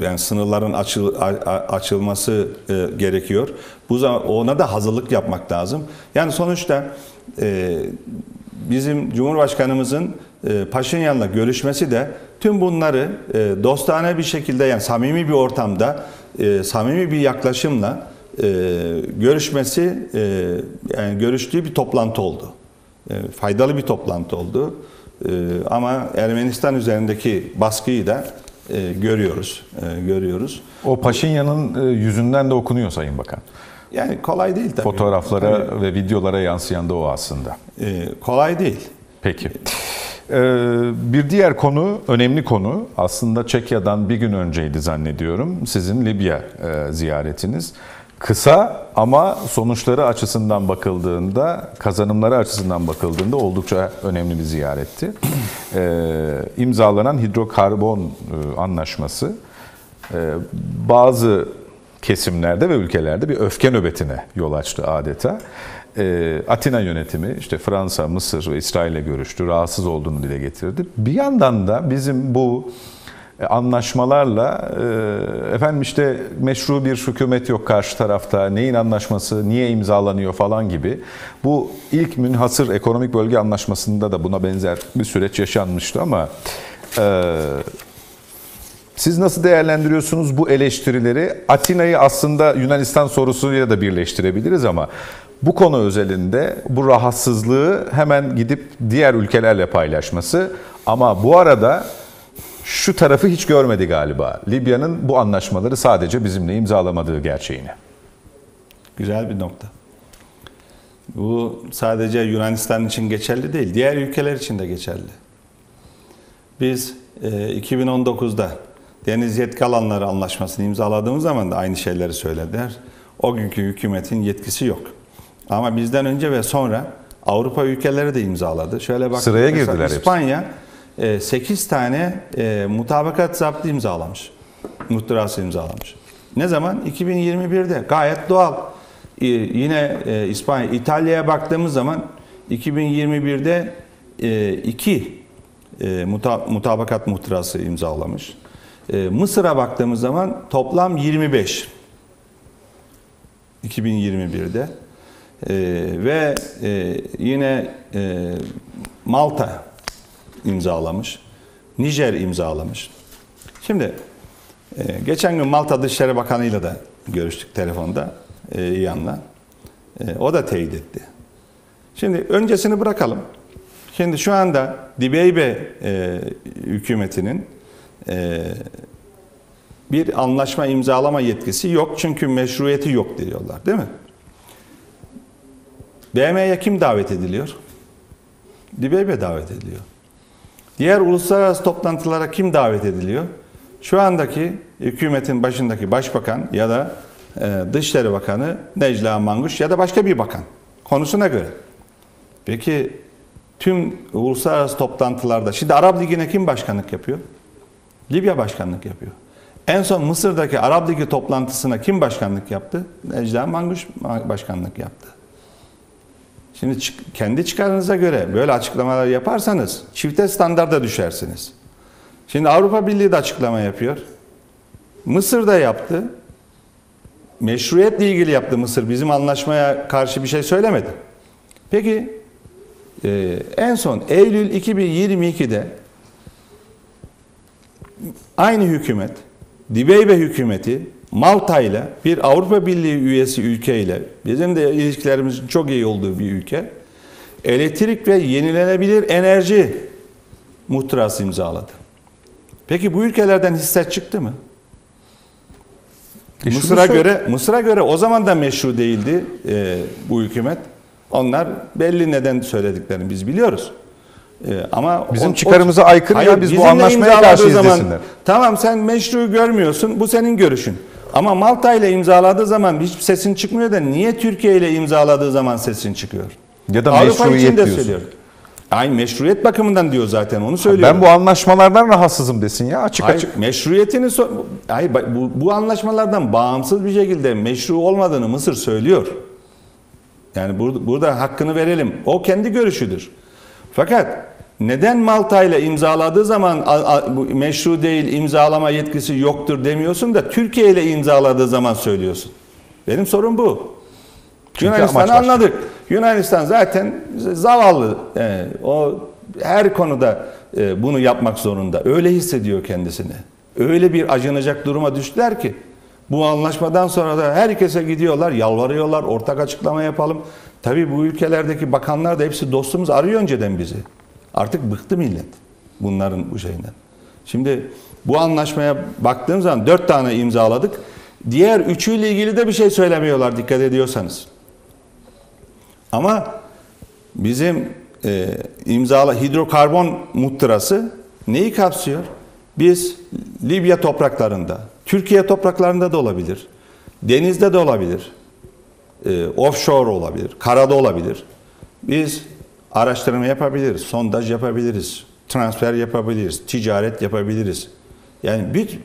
yani sınırların açılması gerekiyor. Bu zaman ona da hazırlık yapmak lazım. Yani sonuçta bizim Cumhurbaşkanımızın Paşinyan'la görüşmesi de tüm bunları dostane bir şekilde, yani samimi bir ortamda, samimi bir yaklaşımla görüşmesi, yani görüştüğü bir toplantı oldu. Faydalı bir toplantı oldu. Ama Ermenistan üzerindeki baskıyı da görüyoruz. O Paşinyan'ın yüzünden de okunuyor Sayın Bakan. Yani kolay değil tabii. Fotoğraflara tabii. Ve videolara yansıyan da o aslında. Kolay değil. Peki. Bir diğer konu, önemli konu aslında Çekya'dan bir gün önceydi zannediyorum sizin Libya ziyaretiniz. Kısa ama sonuçları açısından bakıldığında, kazanımları açısından bakıldığında oldukça önemli bir ziyaretti. İmzalanan hidrokarbon anlaşması bazı kesimlerde ve ülkelerde bir öfke nöbetine yol açtı adeta. Atina yönetimi işte Fransa, Mısır ve İsrail'le görüştü. Rahatsız olduğunu dile getirdi. Bir yandan da bizim bu anlaşmalarla efendim işte meşru bir hükümet yok karşı tarafta. Neyin anlaşması, niye imzalanıyor falan gibi. Bu ilk münhasır ekonomik bölge anlaşmasında da buna benzer bir süreç yaşanmıştı ama siz nasıl değerlendiriyorsunuz bu eleştirileri? Atina'yı aslında Yunanistan sorusuyla da birleştirebiliriz ama bu konu özelinde bu rahatsızlığı hemen gidip diğer ülkelerle paylaşması ama bu arada şu tarafı hiç görmedi galiba. Libya'nın bu anlaşmaları sadece bizimle imzalamadığı gerçeğini. Güzel bir nokta. Bu sadece Yunanistan için geçerli değil, diğer ülkeler için de geçerli. Biz 2019'da deniz yetki alanları anlaşmasını imzaladığımız zaman da aynı şeyleri söylediler. O günkü hükümetin yetkisi yok. Ama bizden önce ve sonra Avrupa ülkeleri de imzaladı. Şöyle bak, sıraya girdiler. İspanya 8 tane mutabakat zaptı imzalamış. Muhtırası imzalamış. Ne zaman? 2021'de. Gayet doğal. Yine İspanya, İtalya'ya baktığımız zaman 2021'de 2 mutabakat muhtırası imzalamış. Mısır'a baktığımız zaman toplam 25. 2021'de. Ve yine Malta imzalamış. Nijer imzalamış. Şimdi geçen gün Malta Dışişleri Bakanı'yla da görüştük telefonda. Yanla. O da teyit etti. Şimdi öncesini bırakalım. Şimdi şu anda Dibeybe hükümetinin bir anlaşma imzalama yetkisi yok. Çünkü meşruiyeti yok diyorlar. Değil mi? BM'ye kim davet ediliyor? Dibeybe davet ediliyor. Diğer uluslararası toplantılara kim davet ediliyor? Şu andaki hükümetin başındaki başbakan ya da Dışişleri Bakanı Necla Manguş ya da başka bir bakan konusuna göre. Peki tüm uluslararası toplantılarda şimdi Arap Ligi'ne kim başkanlık yapıyor? Libya başkanlık yapıyor. En son Mısır'daki Arap Ligi toplantısına kim başkanlık yaptı? Necla Manguş başkanlık yaptı. Şimdi kendi çıkarınıza göre böyle açıklamalar yaparsanız çifte standarda düşersiniz. Şimdi Avrupa Birliği de açıklama yapıyor. Mısır da yaptı. Meşruiyetle ilgili yaptı Mısır. Bizim anlaşmaya karşı bir şey söylemedi. Peki en son Eylül 2022'de aynı hükümet, Dibeybe hükümeti Malta'yla, bir Avrupa Birliği üyesi ülkeyle, bizim de ilişkilerimizin çok iyi olduğu bir ülke, elektrik ve yenilenebilir enerji muhtırası imzaladı. Peki bu ülkelerden hisse çıktı mı? Mısır'a göre o zaman da meşru değildi bu hükümet. Onlar belli neden söylediklerini biz biliyoruz. Ama bizim çıkarımıza aykırı. Hayır, ya biz bu anlaşmaya karşı izlesinler. Tamam, sen meşru görmüyorsun, bu senin görüşün. Ama Malta ile imzaladığı zaman hiç sesin çıkmıyor da niye Türkiye ile imzaladığı zaman sesin çıkıyor? Ya da Avrupa için de söylüyor. Aynı meşruiyet bakımından diyor, zaten onu söylüyorum. Ben bu anlaşmalardan rahatsızım desin ya, açık açık. Meşruiyetini bu anlaşmalardan bağımsız bir şekilde meşru olmadığını Mısır söylüyor. Yani burada hakkını verelim. O kendi görüşüdür. Fakat neden Malta ile imzaladığı zaman meşru değil, imzalama yetkisi yoktur demiyorsun da Türkiye ile imzaladığı zaman söylüyorsun? Benim sorum bu. Yunanistan'ı anladık. Yunanistan zaten zavallı. Yani o her konuda bunu yapmak zorunda. Öyle hissediyor kendisini. Öyle bir acınacak duruma düştüler ki bu anlaşmadan sonra da herkese gidiyorlar, yalvarıyorlar, ortak açıklama yapalım. Tabii bu ülkelerdeki bakanlar da hepsi dostumuz, arıyor önceden bizi. Artık bıktı millet bunların bu şeyinden. Şimdi bu anlaşmaya baktığım zaman 4 tane imzaladık. Diğer 3'üyle ilgili de bir şey söylemiyorlar, dikkat ediyorsanız. Ama bizim hidrokarbon muhtırası neyi kapsıyor? Biz Libya topraklarında, Türkiye topraklarında da olabilir, denizde de olabilir, offshore olabilir, karada olabilir. Biz araştırma yapabiliriz, sondaj yapabiliriz, transfer yapabiliriz, ticaret yapabiliriz. Yani bir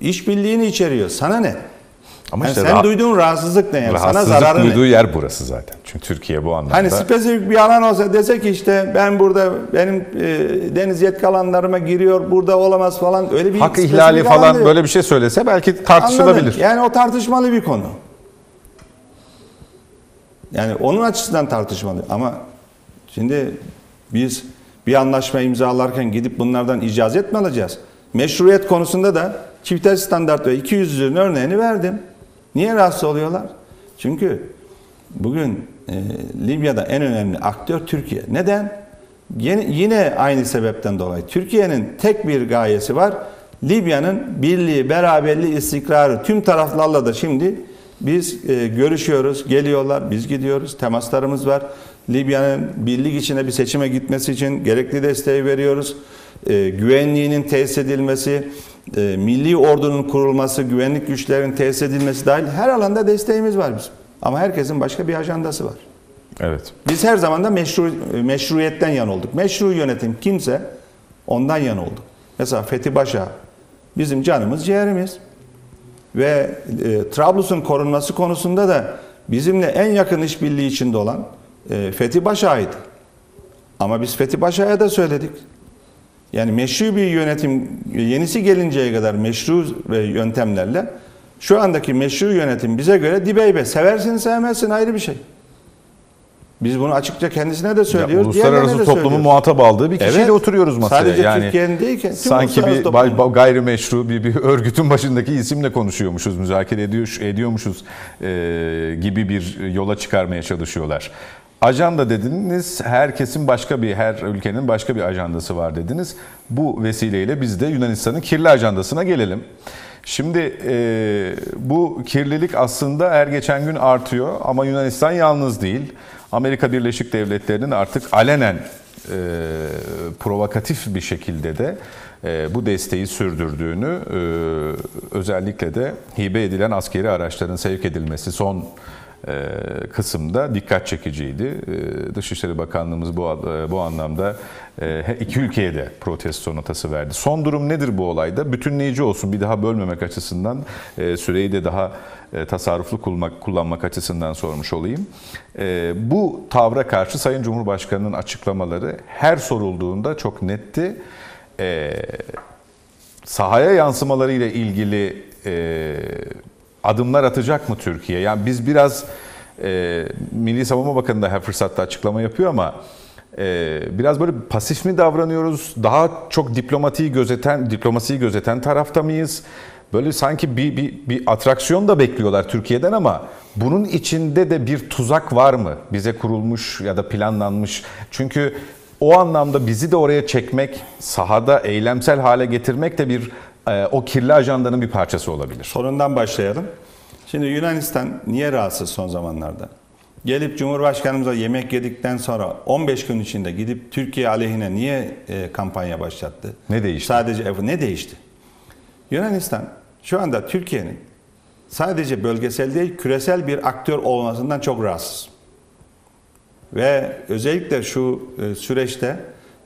işbirliğini içeriyor. Sana ne? Ama yani işte sen duyduğun rahatsızlık ne? Yani? Rahatsızlık, sana zararı duyduğu ne? Yer burası zaten. Çünkü Türkiye bu anlamda. Hani spesifik bir alan olsa, desek işte ben burada, benim deniz yetki alanlarıma giriyor, burada olamaz falan, öyle bir hak ihlali falan diyor. Böyle bir şey söylese belki tartışılabilir. Anladım. Yani o tartışmalı bir konu. Yani onun açısından tartışmalı. Ama şimdi biz bir anlaşma imzalarken gidip bunlardan icazet mi alacağız? Meşruiyet konusunda da çifter standart ve 200'lüğün örneğini verdim. Niye rahatsız oluyorlar? Çünkü bugün Libya'da en önemli aktör Türkiye. Neden? Yine aynı sebepten dolayı. Türkiye'nin tek bir gayesi var. Libya'nın birliği, beraberliği, istikrarı, tüm taraflarla da şimdi Biz görüşüyoruz, geliyorlar, biz gidiyoruz, temaslarımız var. Libya'nın birlik içinde bir seçime gitmesi için gerekli desteği veriyoruz. Güvenliğinin tesis edilmesi, milli ordunun kurulması, güvenlik güçlerinin tesis edilmesi dahil her alanda desteğimiz var bizim. Ama herkesin başka bir ajandası var. Evet. Biz her zaman da meşruiyetten yan olduk. Meşru yönetim kimse ondan yan olduk. Mesela Fethi Başağa bizim canımız ciğerimiz. Ve Trablus'un korunması konusunda da bizimle en yakın işbirliği içinde olan Fethi Başağa'ydı. Ama biz Fethi Başağa'ya da söyledik. Yani meşru bir yönetim yenisi gelinceye kadar meşru yöntemlerle şu andaki meşru yönetim bize göre Dibeybe. Seversin sevmezsin ayrı bir şey. Biz bunu açıkça kendisine de söylüyoruz. Ya, uluslararası toplumu muhatap aldığı bir kişiyle oturuyoruz masaya. Sadece yani, Türkiye'nin değilken. Sanki bir gayrimeşru bir örgütün başındaki isimle konuşuyormuşuz, müzakere ediyormuşuz gibi bir yola çıkarmaya çalışıyorlar. Ajanda dediniz, her ülkenin başka bir ajandası var dediniz. Bu vesileyle biz de Yunanistan'ın kirli ajandasına gelelim. Şimdi bu kirlilik aslında her geçen gün artıyor ama Yunanistan yalnız değil. Amerika Birleşik Devletleri'nin artık alenen provokatif bir şekilde de bu desteği sürdürdüğünü, özellikle de hibe edilen askeri araçların sevk edilmesi son kısımda dikkat çekiciydi. Dışişleri Bakanlığımız bu anlamda iki ülkeye de protesto notası verdi. Son durum nedir bu olayda? Bütünleyici olsun, bir daha bölmemek açısından, süreyi de daha tasarruflu kullanmak açısından sormuş olayım. Bu tavra karşı Sayın Cumhurbaşkanı'nın açıklamaları her sorulduğunda çok netti. Sahaya yansımalarıyla ilgili adımlar atacak mı Türkiye? Yani biz biraz Milli Savunma Bakanı da her fırsatta açıklama yapıyor ama biraz böyle pasif mi davranıyoruz? Daha çok diplomasiyi gözeten tarafta mıyız? Böyle sanki bir atraksiyon da bekliyorlar Türkiye'den ama bunun içinde de bir tuzak var mı? Bize kurulmuş ya da planlanmış. Çünkü o anlamda bizi de oraya çekmek, sahada eylemsel hale getirmek de bir o kirli ajandanın bir parçası olabilir. Sorundan başlayalım. Şimdi Yunanistan niye rahatsız son zamanlarda? Gelip Cumhurbaşkanımıza yemek yedikten sonra 15 gün içinde gidip Türkiye aleyhine niye kampanya başlattı? Ne değişti? Sadece ne değişti? Yunanistan şu anda Türkiye'nin sadece bölgesel değil küresel bir aktör olmasından çok rahatsız. Ve özellikle şu süreçte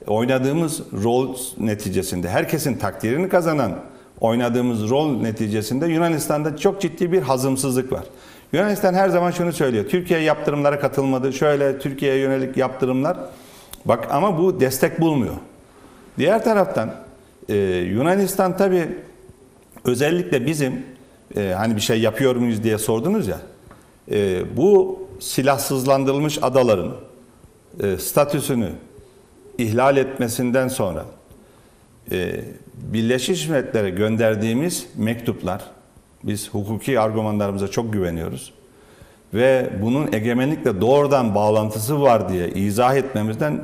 oynadığımız rol neticesinde, herkesin takdirini kazanan oynadığımız rol neticesinde Yunanistan'da çok ciddi bir hazımsızlık var. Yunanistan her zaman şunu söylüyor. Türkiye yaptırımlara katılmadı. Şöyle Türkiye'ye yönelik yaptırımlar. Bak ama bu destek bulmuyor. Diğer taraftan Yunanistan tabii özellikle bizim hani bir şey yapıyor muyuz diye sordunuz ya. Bu silahsızlandırılmış adaların statüsünü ihlal etmesinden sonra Birleşmiş Milletler'e gönderdiğimiz mektuplar, biz hukuki argümanlarımıza çok güveniyoruz ve bunun egemenlikle doğrudan bağlantısı var diye izah etmemizden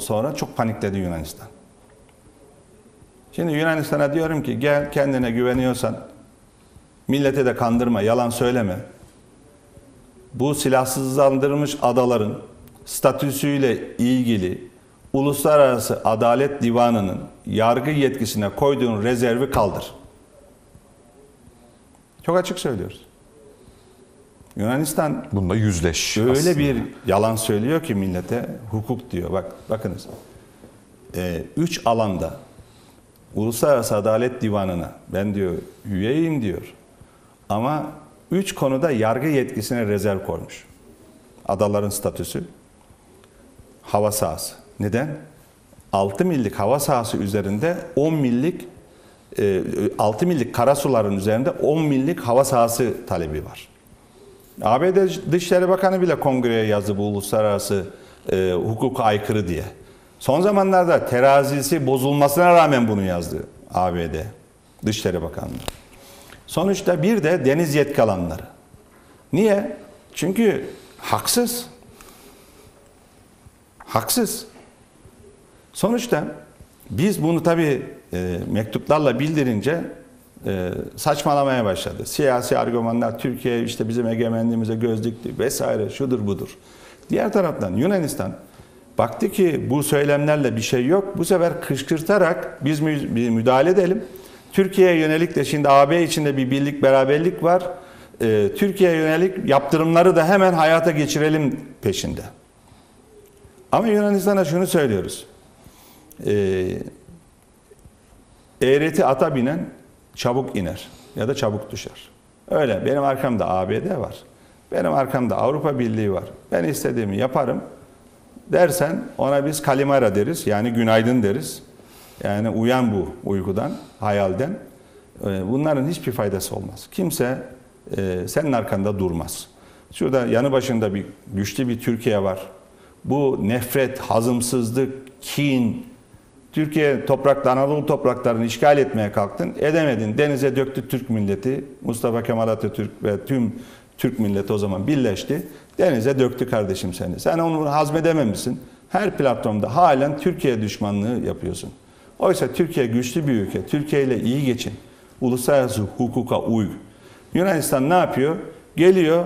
sonra çok panikledi Yunanistan. Şimdi Yunanistan'a diyorum ki gel, kendine güveniyorsan millete de kandırma, yalan söyleme. Bu silahsızlandırılmış adaların statüsüyle ilgili Uluslararası Adalet Divanı'nın yargı yetkisine koyduğun rezervi kaldır. Çok açık söylüyoruz. Yunanistan bununla yüzleş. Öyle aslında bir yalan söylüyor ki millete, hukuk diyor. Bakınız. 3 alanda Uluslararası Adalet Divanı'na ben diyor üyeyim diyor. Ama 3 konuda yargı yetkisine rezerv koymuş. Adaların statüsü, hava sahası. Neden? 6 millik hava sahası üzerinde 6 millik karasuların üzerinde 10 millik hava sahası talebi var. ABD Dışişleri Bakanı bile kongreye yazdı bu uluslararası hukuka aykırı diye. Son zamanlarda terazisi bozulmasına rağmen bunu yazdı ABD Dışişleri Bakanlığı. Sonuçta bir de deniz yetki alanları. Niye? Çünkü haksız. Haksız. Sonuçta biz bunu tabii mektuplarla bildirince saçmalamaya başladı. Siyasi argümanlar, Türkiye işte bizim egemenliğimize göz dikti vesaire, şudur budur. Diğer taraftan Yunanistan baktı ki bu söylemlerle bir şey yok. Bu sefer kışkırtarak biz müdahale edelim. Türkiye'ye yönelik de şimdi AB içinde bir birlik beraberlik var. Türkiye'ye yönelik yaptırımları da hemen hayata geçirelim peşinde. Ama Yunanistan'a şunu söylüyoruz. Eğreti ata binen çabuk iner ya da çabuk düşer. Öyle benim arkamda ABD var. Benim arkamda Avrupa Birliği var. Ben istediğimi yaparım dersen ona biz kalimara deriz. Yani günaydın deriz. Yani uyan bu uykudan, hayalden. Bunların hiçbir faydası olmaz. Kimse senin arkanda durmaz. Şurada yanı başında bir güçlü bir Türkiye var. Bu nefret, hazımsızlık, kin. Türkiye topraklarını, Anadolu topraklarını işgal etmeye kalktın. Edemedin. Denize döktü Türk milleti. Mustafa Kemal Atatürk ve tüm Türk milleti o zaman birleşti. Denize döktü kardeşim seni. Sen onu hazmedememişsin. Her platformda halen Türkiye düşmanlığı yapıyorsun. Oysa Türkiye güçlü bir ülke. Türkiye ile iyi geçin. Uluslararası hukuka uy. Yunanistan ne yapıyor? Geliyor,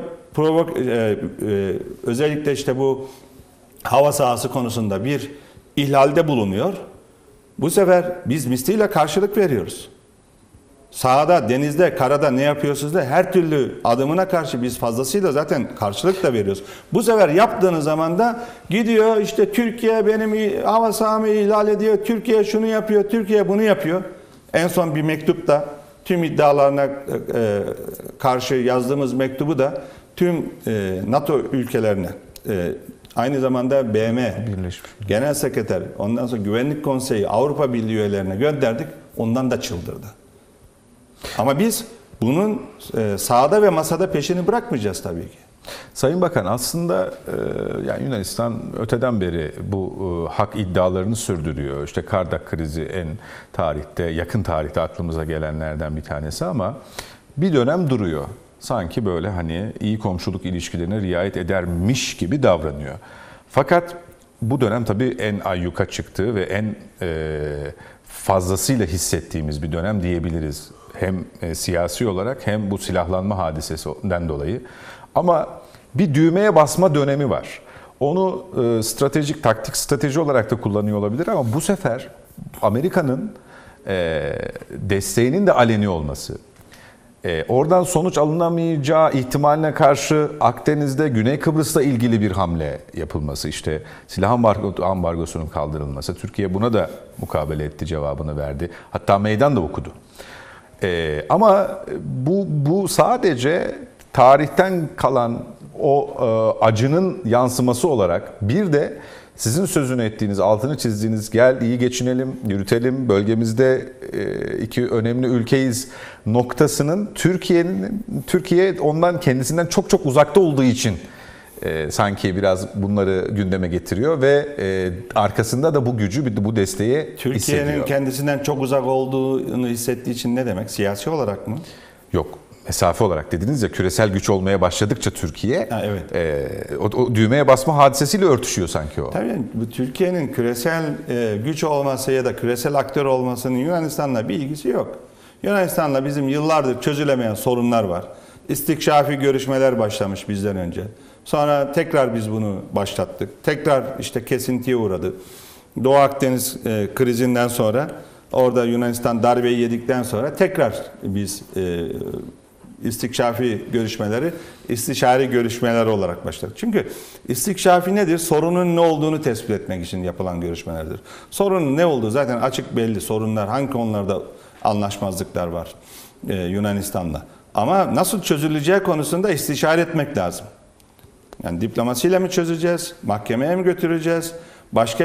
özellikle işte bu hava sahası konusunda bir ihlalde bulunuyor. Bu sefer biz misliyle karşılık veriyoruz. Sahada, denizde, karada ne yapıyorsunuz da her türlü adımına karşı biz fazlasıyla zaten karşılık da veriyoruz. Bu sefer yaptığınız zaman da gidiyor işte Türkiye benim hava sahamı ihlal ediyor, Türkiye şunu yapıyor, Türkiye bunu yapıyor. En son bir mektupta tüm iddialarına karşı yazdığımız mektubu da tüm NATO ülkelerine, aynı zamanda BM Genel Sekreteri, ondan sonra Güvenlik Konseyi, Avrupa Birliği üyelerine gönderdik. Ondan da çıldırdı. Ama biz bunun sahada ve masada peşini bırakmayacağız tabii ki. Sayın Bakan, aslında yani Yunanistan öteden beri bu hak iddialarını sürdürüyor. İşte Kardak krizi en yakın tarihte aklımıza gelenlerden bir tanesi ama bir dönem duruyor. Sanki böyle hani iyi komşuluk ilişkilerine riayet edermiş gibi davranıyor. Fakat bu dönem tabii en ayyuka çıktığı ve en fazlasıyla hissettiğimiz bir dönem diyebiliriz. Hem siyasi olarak hem bu silahlanma hadisesinden dolayı. Ama bir düğmeye basma dönemi var. Onu strateji olarak da kullanıyor olabilir ama bu sefer Amerika'nın desteğinin de aleni olması, oradan sonuç alınamayacağı ihtimaline karşı Akdeniz'de, Güney Kıbrıs'la ilgili bir hamle yapılması, işte silah ambargosunun kaldırılması, Türkiye buna da mukabele etti, cevabını verdi. Hatta meydan da okudu. Ama bu sadece tarihten kalan o acının yansıması olarak bir de sizin sözünü ettiğiniz, altını çizdiğiniz gel iyi geçinelim, yürütelim, bölgemizde iki önemli ülkeyiz noktasının Türkiye ondan kendisinden çok çok uzakta olduğu için sanki biraz bunları gündeme getiriyor ve arkasında da bu gücü, bu desteği Türkiye'nin hissediyor. Türkiye'nin kendisinden çok uzak olduğunu hissettiği için ne demek? Siyasi olarak mı? Yok. Mesafe olarak dediniz ya, küresel güç olmaya başladıkça Türkiye, ha, evet. O düğmeye basma hadisesiyle örtüşüyor sanki o. Tabii bu Türkiye'nin küresel güç olması ya da küresel aktör olmasının Yunanistan'la bir ilgisi yok. Yunanistan'la bizim yıllardır çözülemeyen sorunlar var. İstikşafi görüşmeler başlamış bizden önce. Sonra tekrar biz bunu başlattık. Tekrar işte kesintiye uğradı. Doğu Akdeniz krizinden sonra, orada Yunanistan darbeyi yedikten sonra tekrar biz istikşafi görüşmeleri, istişari görüşmeler olarak başlar. Çünkü istikşafi nedir? Sorunun ne olduğunu tespit etmek için yapılan görüşmelerdir. Sorunun ne olduğu zaten açık belli. Sorunlar, hangi konularda anlaşmazlıklar var Yunanistan'la. Ama nasıl çözüleceği konusunda istişare etmek lazım. Yani diplomasiyle mi çözeceğiz? Mahkemeye mi götüreceğiz? Başka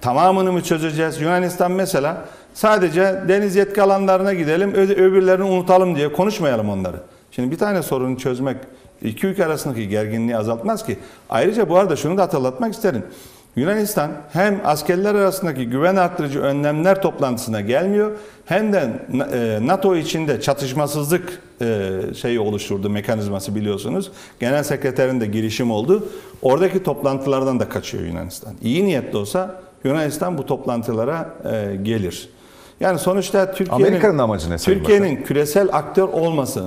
tamamını mı çözeceğiz? Yunanistan mesela sadece deniz yetki alanlarına gidelim, öbürlerini unutalım diye konuşmayalım onları. Şimdi bir tane sorunu çözmek iki ülke arasındaki gerginliği azaltmaz ki. Ayrıca bu arada şunu da hatırlatmak isterim. Yunanistan hem askerler arasındaki güven artırıcı önlemler toplantısına gelmiyor, hem de NATO içinde çatışmasızlık şeyi oluşturdu, mekanizması biliyorsunuz. Genel sekreterin de girişim oldu. Oradaki toplantılardan da kaçıyor Yunanistan. İyi niyetli olsa Yunanistan bu toplantılara gelir. Yani sonuçta Amerika'nın amacı ne? Türkiye'nin küresel aktör olması,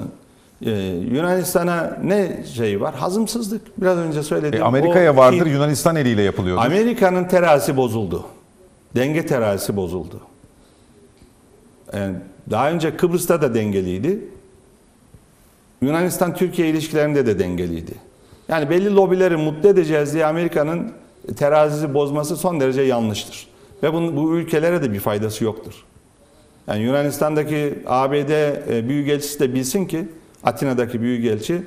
Yunanistan'a ne şey var? Hazımsızlık. Biraz önce söyledim. Amerika'ya vardır, Yunanistan eliyle yapılıyor. Amerika'nın terazisi bozuldu. Denge terazisi bozuldu. Yani daha önce Kıbrıs'ta da dengeliydi. Yunanistan-Türkiye ilişkilerinde de dengeliydi. Yani belli lobileri mutlu edeceğiz diye Amerika'nın terazisi bozması son derece yanlıştır. Ve bu ülkelere de bir faydası yoktur. Yani Yunanistan'daki ABD büyükelçisi de bilsin ki, Atina'daki büyükelçi,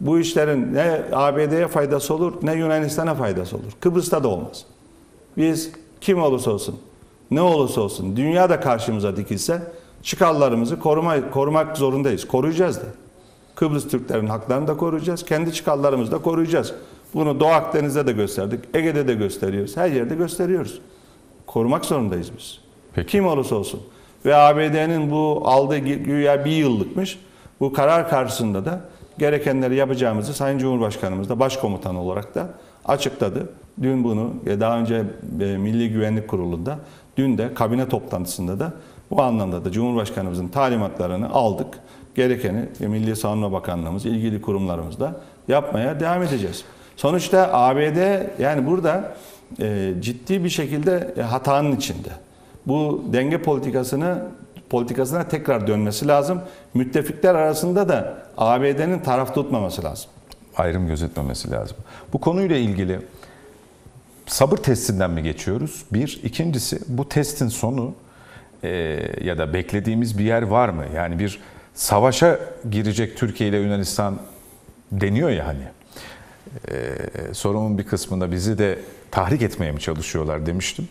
bu işlerin ne ABD'ye faydası olur ne Yunanistan'a faydası olur. Kıbrıs'ta da olmaz. Biz kim olursa olsun, ne olursa olsun, dünya da karşımıza dikilse çıkarlarımızı korumak zorundayız. Koruyacağız da. Kıbrıs Türklerin haklarını da koruyacağız. Kendi çıkarlarımızı da koruyacağız. Bunu Doğu Akdeniz'de de gösterdik. Ege'de de gösteriyoruz. Her yerde gösteriyoruz. Korumak zorundayız biz. Peki. Kim olursa olsun. Ve ABD'nin bu aldığı güya bir yıllıkmış. Bu karar karşısında da gerekenleri yapacağımızı Sayın Cumhurbaşkanımız da başkomutan olarak da açıkladı. Dün bunu daha önce Milli Güvenlik Kurulu'nda, dün de kabine toplantısında da bu anlamda da Cumhurbaşkanımızın talimatlarını aldık. Gerekeni Milli Savunma Bakanlığımız, ilgili kurumlarımızla yapmaya devam edeceğiz. Sonuçta ABD yani burada ciddi bir şekilde hatanın içinde. Bu denge politikasına tekrar dönmesi lazım. Müttefikler arasında da ABD'nin taraf tutmaması lazım. Ayrım gözetmemesi lazım. Bu konuyla ilgili sabır testinden mi geçiyoruz? Bir. İkincisi, bu testin sonu ya da beklediğimiz bir yer var mı? Yani bir savaşa girecek Türkiye ile Yunanistan deniyor ya hani. Sorumun bir kısmında bizi de tahrik etmeye mi çalışıyorlar demiştim.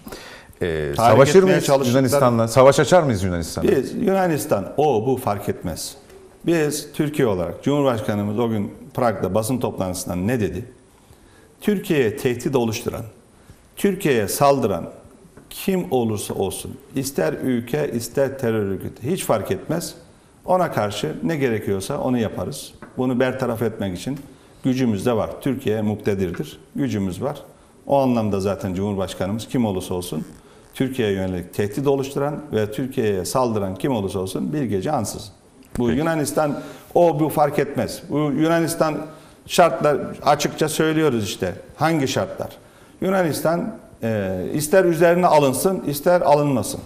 Savaşır mıyız Yunanistan'la? Savaş açar mıyız Yunanistan'la? Biz Yunanistan bu fark etmez. Biz Türkiye olarak, Cumhurbaşkanımız o gün Prag'da basın toplantısında ne dedi? Türkiye'ye tehdit oluşturan, Türkiye'ye saldıran kim olursa olsun, ister ülke ister terör örgütü, hiç fark etmez. Ona karşı ne gerekiyorsa onu yaparız. Bunu bertaraf etmek için gücümüz de var. Türkiye muktedirdir. Gücümüz var. O anlamda zaten Cumhurbaşkanımız kim olursa olsun Türkiye'ye yönelik tehdit oluşturan ve Türkiye'ye saldıran kim olursa olsun bir gece ansız. Bu peki. Yunanistan bu fark etmez. Bu Yunanistan şartlar açıkça söylüyoruz işte. Hangi şartlar? Yunanistan ister üzerine alınsın ister alınmasın.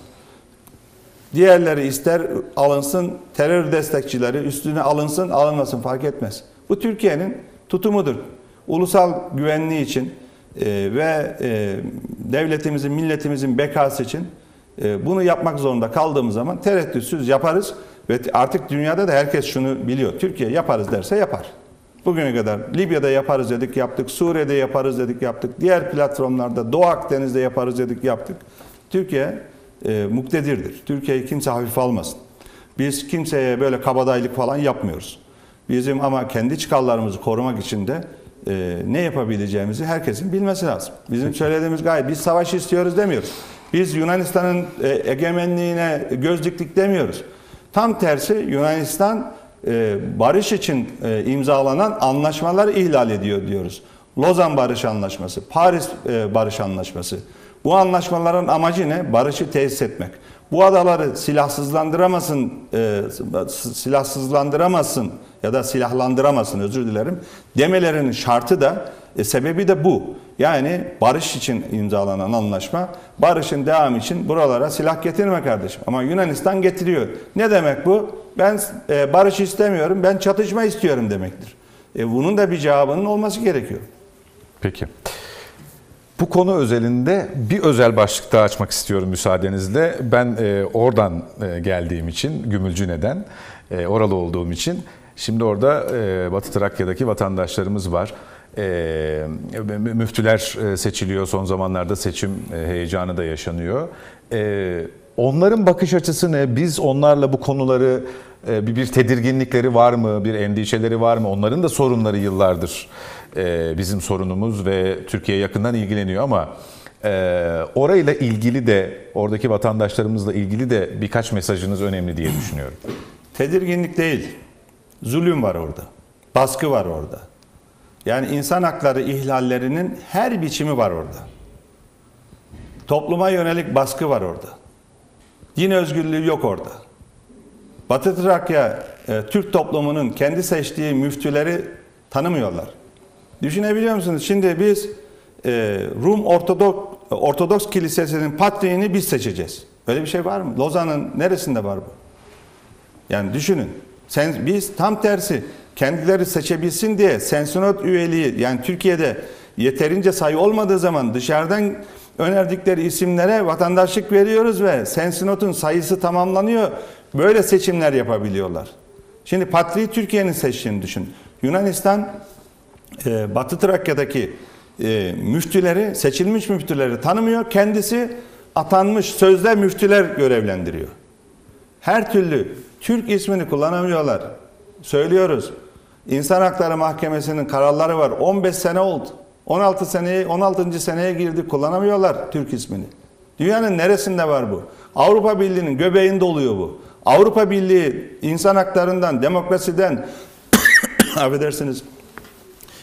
Diğerleri ister alınsın, terör destekçileri üstüne alınsın alınmasın fark etmez. Bu Türkiye'nin tutumudur. Ulusal güvenliği için ve devletimizin, milletimizin bekası için bunu yapmak zorunda kaldığımız zaman tereddütsüz yaparız. Ve artık dünyada da herkes şunu biliyor. Türkiye yaparız derse yapar. Bugüne kadar Libya'da yaparız dedik yaptık, Suriye'de yaparız dedik yaptık, diğer platformlarda Doğu Akdeniz'de yaparız dedik yaptık. Türkiye muktedirdir. Türkiye'yi kimse hafife almasın. Biz kimseye böyle kabadayılık falan yapmıyoruz. Bizim ama kendi çıkarlarımızı korumak için de ne yapabileceğimizi herkesin bilmesi lazım. Bizim söylediğimiz gayet biz savaş istiyoruz demiyoruz. Biz Yunanistan'ın egemenliğine göz diktik demiyoruz. Tam tersi Yunanistan barış için imzalanan anlaşmaları ihlal ediyor diyoruz. Lozan Barış Anlaşması, Paris Barış Anlaşması. Bu anlaşmaların amacı ne? Barışı tesis etmek. Bu adaları silahsızlandıramazsın ya da silahlandıramazsın özür dilerim demelerinin şartı da sebebi de bu. Yani barış için imzalanan anlaşma, barışın devamı için buralara silah getirme kardeşim. Ama Yunanistan getiriyor. Ne demek bu? Ben barış istemiyorum, ben çatışma istiyorum demektir. Bunun da bir cevabının olması gerekiyor. Peki. Bu konu özelinde bir özel başlık daha açmak istiyorum müsaadenizle. Ben oradan geldiğim için, Gümülcine'den, oralı olduğum için. Şimdi orada Batı Trakya'daki vatandaşlarımız var. Müftüler seçiliyor, son zamanlarda seçim heyecanı da yaşanıyor. Onların bakış açısı ne? Biz onlarla bu konuları, bir tedirginlikleri var mı, bir endişeleri var mı? Onların da sorunları yıllardır bizim sorunumuz ve Türkiye yakından ilgileniyor ama orayla ilgili de, oradaki vatandaşlarımızla ilgili de birkaç mesajınız önemli diye düşünüyorum. Tedirginlik değil, zulüm var orada, baskı var orada. Yani insan hakları ihlallerinin her biçimi var orada. Topluma yönelik baskı var orada. Din özgürlüğü yok orada. Batı Trakya Türk toplumunun kendi seçtiği müftüleri tanımıyorlar. Düşünebiliyor musunuz? Şimdi biz Rum Ortodoks Kilisesi'nin patriğini biz seçeceğiz. Böyle bir şey var mı? Lozan'ın neresinde var bu? Yani düşünün. Biz tam tersi kendileri seçebilsin diye sensinot üyeliği, yani Türkiye'de yeterince sayı olmadığı zaman dışarıdan önerdikleri isimlere vatandaşlık veriyoruz ve sensinotun sayısı tamamlanıyor. Böyle seçimler yapabiliyorlar. Şimdi patriği Türkiye'nin seçtiğini düşün. Yunanistan Batı Trakya'daki müftüleri, seçilmiş müftüleri tanımıyor. Kendisi atanmış sözde müftüler görevlendiriyor. Her türlü Türk ismini kullanamıyorlar. Söylüyoruz. İnsan Hakları Mahkemesi'nin kararları var. 15 sene oldu. 16. seneye girdi. Kullanamıyorlar Türk ismini. Dünyanın neresinde var bu? Avrupa Birliği'nin göbeğinde oluyor bu. Avrupa Birliği insan haklarından, demokrasiden affedersiniz,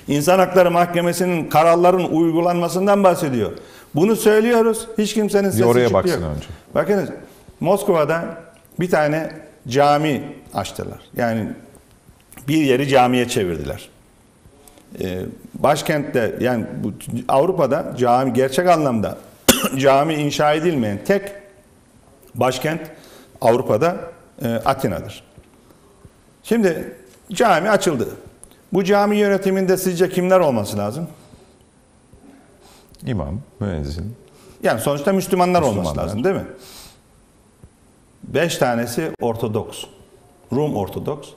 İnsan Hakları Mahkemesi'nin kararlarının uygulanmasından bahsediyor. Bunu söylüyoruz. Hiç kimsenin sesi oraya çıkmıyor. Önce. Bakınız, Moskova'da bir tane cami açtılar. Yani bir yeri camiye çevirdiler. Başkentte, yani Avrupa'da cami, gerçek anlamda cami inşa edilmeyen tek başkent Avrupa'da Atina'dır. Şimdi cami açıldı. Bu cami yönetiminde sizce kimler olması lazım? İmam, müezzin. Yani sonuçta Müslümanlar olması lazım, değil mi? 5 tanesi Ortodoks. Rum Ortodoks.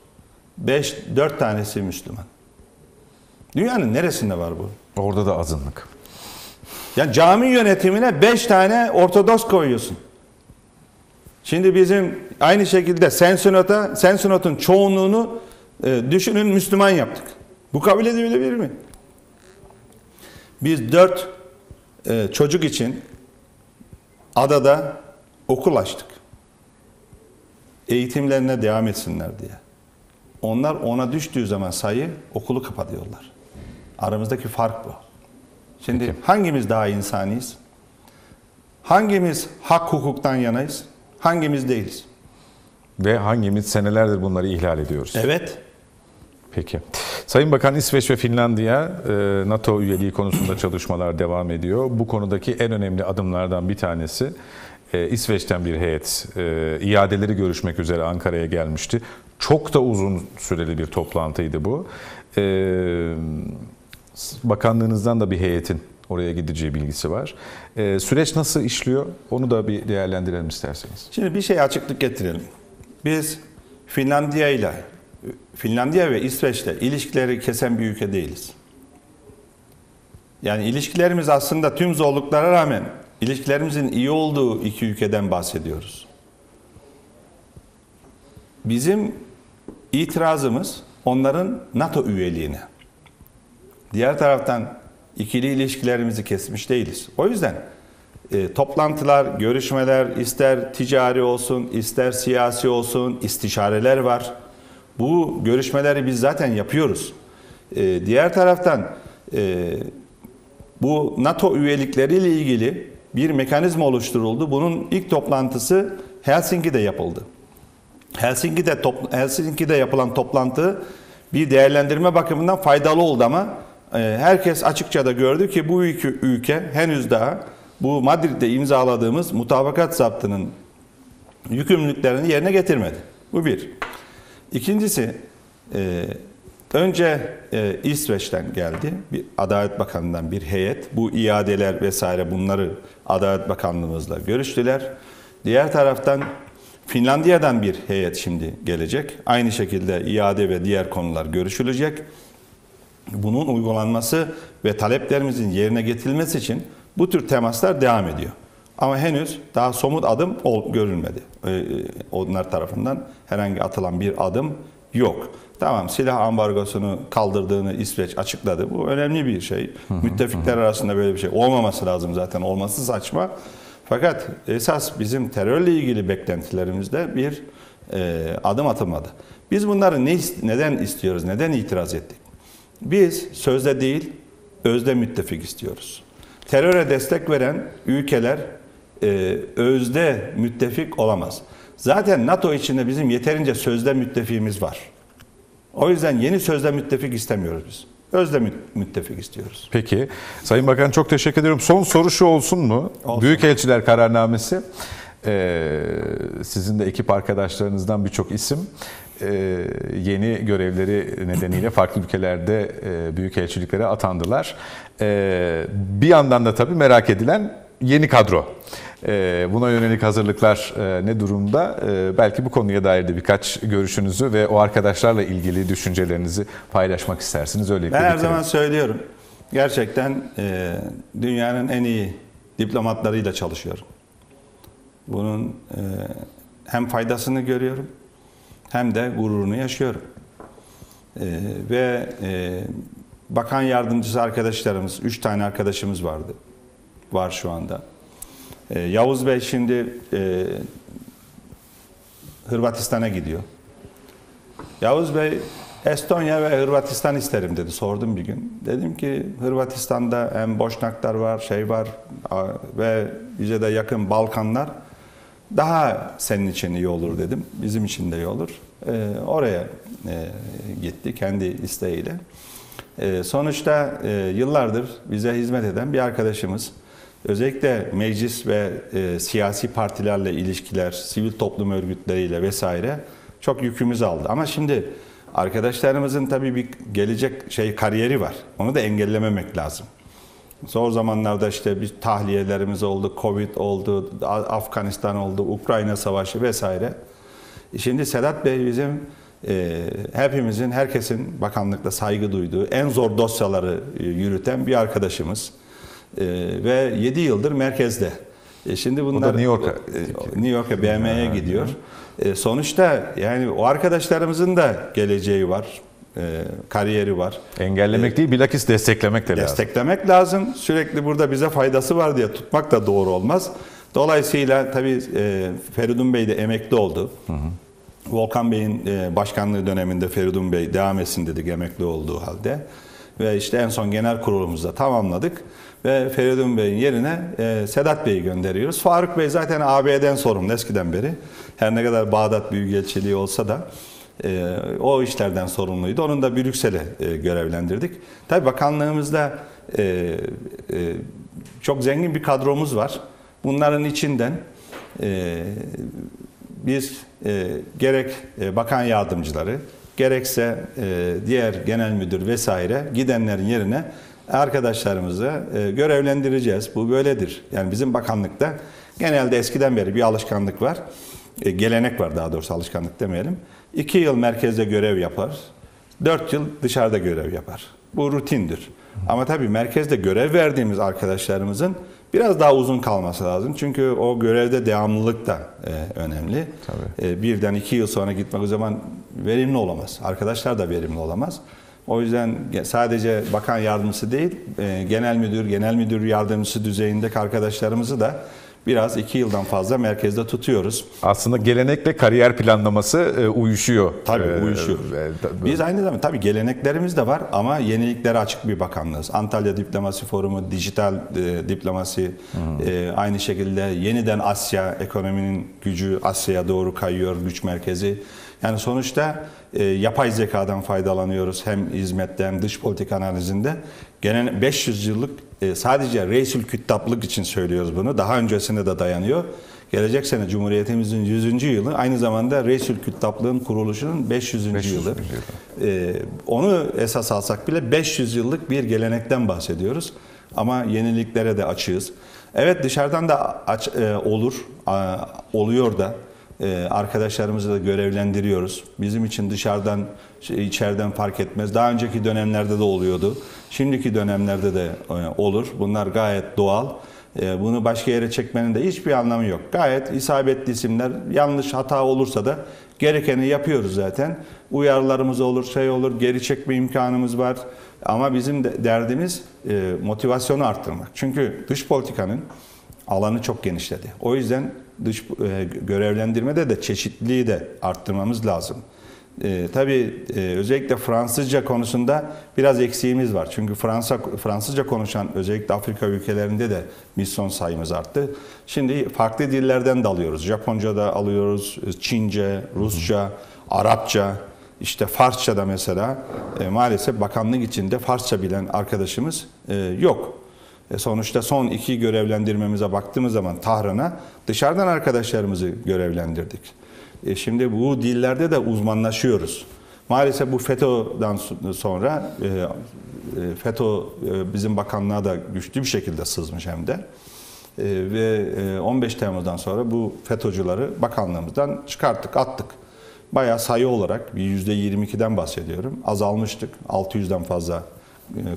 4 tanesi Müslüman. Dünyanın neresinde var bu? Orada da azınlık. Yani cami yönetimine 5 tane Ortodoks koyuyorsun. Şimdi bizim aynı şekilde Sensinot'un çoğunluğunu düşünün, Müslüman yaptık. Bu kabul edilebilir mi? Biz 4 çocuk için adada okul açtık. Eğitimlerine devam etsinler diye. Onlar ona düştüğü zaman sayı okulu kapatıyorlar. Aramızdaki fark bu. Şimdi peki, hangimiz daha insaniyiz? Hangimiz hak hukuktan yanayız? Hangimiz değiliz? Ve hangimiz senelerdir bunları ihlal ediyoruz? Evet. Peki. Sayın Bakan, İsveç ve Finlandiya NATO üyeliği konusunda çalışmalar devam ediyor. Bu konudaki en önemli adımlardan bir tanesi, İsveç'ten bir heyet iadeleri görüşmek üzere Ankara'ya gelmişti. Çok da uzun süreli bir toplantıydı bu. Bakanlığınızdan da bir heyetin oraya gideceği bilgisi var. Süreç nasıl işliyor? Onu da bir değerlendirelim isterseniz. Şimdi bir şey açıklık getirelim. Biz Finlandiya ve İsveç'le ilişkileri kesen bir ülke değiliz. Yani ilişkilerimiz aslında tüm zorluklara rağmen ilişkilerimizin iyi olduğu iki ülkeden bahsediyoruz. Bizim itirazımız onların NATO üyeliğine. Diğer taraftan ikili ilişkilerimizi kesmiş değiliz. O yüzden toplantılar, görüşmeler, ister ticari olsun, ister siyasi olsun, istişareler var. Bu görüşmeleri biz zaten yapıyoruz. Diğer taraftan bu NATO üyelikleriyle ilgili bir mekanizma oluşturuldu. Bunun ilk toplantısı Helsinki'de yapıldı. Helsinki'de yapılan toplantı bir değerlendirme bakımından faydalı oldu ama herkes açıkça da gördü ki bu iki ülke henüz daha bu Madrid'de imzaladığımız mutabakat zaptının yükümlülüklerini yerine getirmedi. Bu bir. İkincisi, önce İsveç'ten geldi, bir Adalet Bakanlığı'ndan bir heyet. Bu iadeler vesaire, bunları Adalet Bakanlığımızla görüştüler. Diğer taraftan Finlandiya'dan bir heyet şimdi gelecek. Aynı şekilde iade ve diğer konular görüşülecek. Bunun uygulanması ve taleplerimizin yerine getirilmesi için bu tür temaslar devam ediyor. Ama henüz daha somut adım görülmedi. Onlar tarafından herhangi atılan bir adım yok. Tamam, silah ambargosunu kaldırdığını İsveç açıkladı. Bu önemli bir şey. Müttefikler arasında böyle bir şey olmaması lazım zaten. Olması saçma. Fakat esas bizim terörle ilgili beklentilerimizde bir adım atılmadı. Biz bunları neden istiyoruz, neden itiraz ettik? Biz sözde değil, özde müttefik istiyoruz. Teröre destek veren ülkeler özde müttefik olamaz. Zaten NATO içinde bizim yeterince sözde müttefiğimiz var. O yüzden yeni sözde müttefik istemiyoruz biz. Özde müttefik istiyoruz. Peki. Sayın Bakan, çok teşekkür ediyorum. Son soru şu olsun mu? Olsun. Büyükelçiler kararnamesi. Sizin de ekip arkadaşlarınızdan birçok isim yeni görevleri nedeniyle farklı ülkelerde büyükelçiliklere atandılar. Bir yandan da tabii merak edilen yeni kadro. Buna yönelik hazırlıklar ne durumda? Belki bu konuya dair de birkaç görüşünüzü ve o arkadaşlarla ilgili düşüncelerinizi paylaşmak istersiniz. Öylelikle ben her zaman söylüyorum. Gerçekten dünyanın en iyi diplomatlarıyla çalışıyorum. Bunun hem faydasını görüyorum hem de gururunu yaşıyorum. Ve bakan yardımcısı arkadaşlarımız, 3 tane arkadaşımız vardı. Var şu anda. Yavuz Bey şimdi Hırvatistan'a gidiyor. Yavuz Bey Estonya ve Hırvatistan isterim dedi. Sordum bir gün. Dedim ki Hırvatistan'da hem Boşnaklar var, şey var ve bize de yakın Balkanlar daha senin için iyi olur dedim. Bizim için de iyi olur. Oraya gitti kendi isteğiyle. Sonuçta yıllardır bize hizmet eden bir arkadaşımız, özellikle meclis ve siyasi partilerle ilişkiler, sivil toplum örgütleriyle vesaire çok yükümüz aldı. Ama şimdi arkadaşlarımızın tabii bir gelecek kariyeri var. Onu da engellememek lazım. Zor zamanlarda işte bir tahliyelerimiz oldu, Covid oldu, Afganistan oldu, Ukrayna savaşı vesaire. Şimdi Sedat Bey bizim hepimizin, herkesin bakanlıkta saygı duyduğu, en zor dosyaları yürüten bir arkadaşımız. Ve 7 yıldır merkezde. Şimdi bunlar New York'a BM'ye gidiyor. Sonuçta yani o arkadaşlarımızın da geleceği var, kariyeri var. Engellemek değil, bilakis desteklemek de lazım. Desteklemek lazım. Sürekli burada bize faydası var diye tutmak da doğru olmaz. Dolayısıyla tabii Feridun Bey de emekli oldu. Hı hı. Volkan Bey'in başkanlığı döneminde Feridun Bey devam etsin dedik emekli olduğu halde. Ve işte en son genel kurulumuzda tamamladık. Ve Feridun Bey'in yerine Sedat Bey'i gönderiyoruz. Faruk Bey zaten AB'den sorumlu eskiden beri. Her ne kadar Bağdat Büyükelçiliği olsa da o işlerden sorumluydu. Onun da Brüksel'e görevlendirdik. Tabii bakanlığımızda çok zengin bir kadromuz var. Bunların içinden biz gerek bakan yardımcıları, gerekse diğer genel müdür vesaire gidenlerin yerine arkadaşlarımızı görevlendireceğiz. Bu böyledir. Yani bizim bakanlıkta genelde eskiden beri bir alışkanlık var. Gelenek var, daha doğrusu alışkanlık demeyelim. 2 yıl merkezde görev yapar. 4 yıl dışarıda görev yapar. Bu rutindir. Ama tabii merkezde görev verdiğimiz arkadaşlarımızın biraz daha uzun kalması lazım. Çünkü o görevde devamlılık da önemli. Tabii. Birden 2 yıl sonra gitmek o zaman verimli olamaz. Arkadaşlar da verimli olamaz. O yüzden sadece bakan yardımcısı değil, genel müdür, genel müdür yardımcısı düzeyindeki arkadaşlarımızı da biraz 2 yıldan fazla merkezde tutuyoruz. Aslında gelenekle kariyer planlaması uyuşuyor. Tabii uyuşuyor. Biz aynı zamanda tabii geleneklerimiz de var ama yeniliklere açık bir bakanlığız. Antalya Diplomasi Forumu, dijital diplomasi, aynı şekilde yeniden Asya, ekonominin gücü Asya'ya doğru kayıyor, güç merkezi. Yani sonuçta yapay zekadan faydalanıyoruz hem hizmette hem dış politika analizinde. Genel 500 yıllık sadece reisül küttaplık için söylüyoruz bunu. Daha öncesine de dayanıyor. Gelecek sene Cumhuriyetimizin 100. yılı, aynı zamanda reisül küttaplığın kuruluşunun 500. yılı. Onu esas alsak bile 500 yıllık bir gelenekten bahsediyoruz. Ama yeniliklere de açığız. Evet, dışarıdan da oluyor da. Arkadaşlarımızı da görevlendiriyoruz. Bizim için dışarıdan, içeriden fark etmez. Daha önceki dönemlerde de oluyordu. Şimdiki dönemlerde de olur. Bunlar gayet doğal. Bunu başka yere çekmenin de hiçbir anlamı yok. Gayet isabetli isimler. Yanlış, hata olursa da gerekeni yapıyoruz zaten. Uyarılarımız olur, olur. Geri çekme imkanımız var. Ama bizim de derdimiz motivasyonu arttırmak. Çünkü dış politikanın alanı çok genişledi. O yüzden dış görevlendirmede de çeşitliliği de arttırmamız lazım. Tabii özellikle Fransızca konusunda biraz eksiğimiz var. Çünkü Fransızca konuşan özellikle Afrika ülkelerinde de misyon sayımız arttı. Şimdi farklı dillerden de alıyoruz. Japonca da alıyoruz, Çince, Rusça, Arapça, işte Farsça da mesela. Maalesef bakanlık içinde Farsça bilen arkadaşımız yok. Sonuçta son iki görevlendirmemize baktığımız zaman Tahran'a dışarıdan arkadaşlarımızı görevlendirdik. Şimdi bu dillerde de uzmanlaşıyoruz. Maalesef bu FETÖ'den sonra FETÖ bizim bakanlığa da güçlü bir şekilde sızmış hem de. Ve 15 Temmuz'dan sonra bu FETÖ'cüleri bakanlığımızdan çıkarttık, attık. Bayağı sayı olarak bir %22'den bahsediyorum. Azalmıştık. 600'den fazla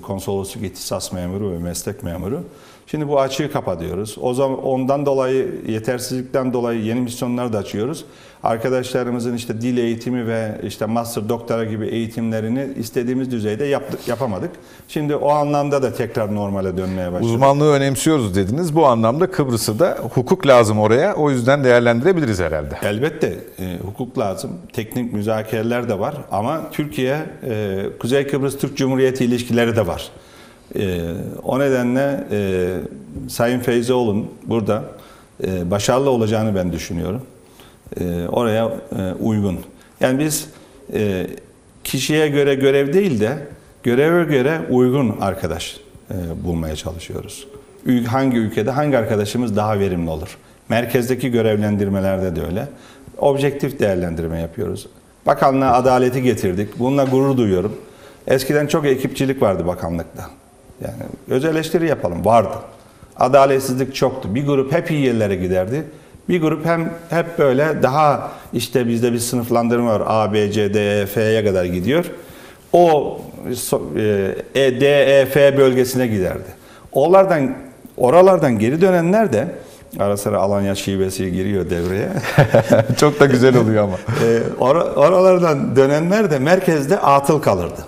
konsolosluk ihtisas memuru ve meslek memuru. Şimdi bu açığı kapatıyoruz. O zaman ondan dolayı, yetersizlikten dolayı yeni misyonlar da açıyoruz. Arkadaşlarımızın işte dil eğitimi ve işte master, doktora gibi eğitimlerini istediğimiz düzeyde yapamadık. Şimdi o anlamda da tekrar normale dönmeye başladık. Uzmanlığı önemsiyoruz dediniz. Bu anlamda Kıbrıs'ı da hukuk lazım oraya. O yüzden değerlendirebiliriz herhalde. Elbette hukuk lazım. Teknik müzakereler de var. Ama Türkiye, Kuzey Kıbrıs Türk Cumhuriyeti ilişkileri de var. O nedenle Sayın Feyzoğlu'nun burada başarılı olacağını ben düşünüyorum. Oraya uygun. Yani biz kişiye göre görev değil de göreve göre uygun arkadaş bulmaya çalışıyoruz. Hangi ülkede hangi arkadaşımız daha verimli olur? Merkezdeki görevlendirmelerde de öyle. Objektif değerlendirme yapıyoruz. Bakanlığa adaleti getirdik. Bununla gurur duyuyorum. Eskiden çok ekipçilik vardı bakanlıkta. Yani öz eleştiri yapalım. Vardı. Adaletsizlik çoktu. Bir grup hep iyi yerlere giderdi. Bir grup hep böyle daha işte bizde bir sınıflandırma var. A, B, C, D, E, F'ye kadar gidiyor. O D, E, F bölgesine giderdi. Oralardan geri dönenler de ara sıra Alanya şivesi giriyor devreye. Çok da güzel oluyor ama. Oralardan dönenler de merkezde atıl kalırdı.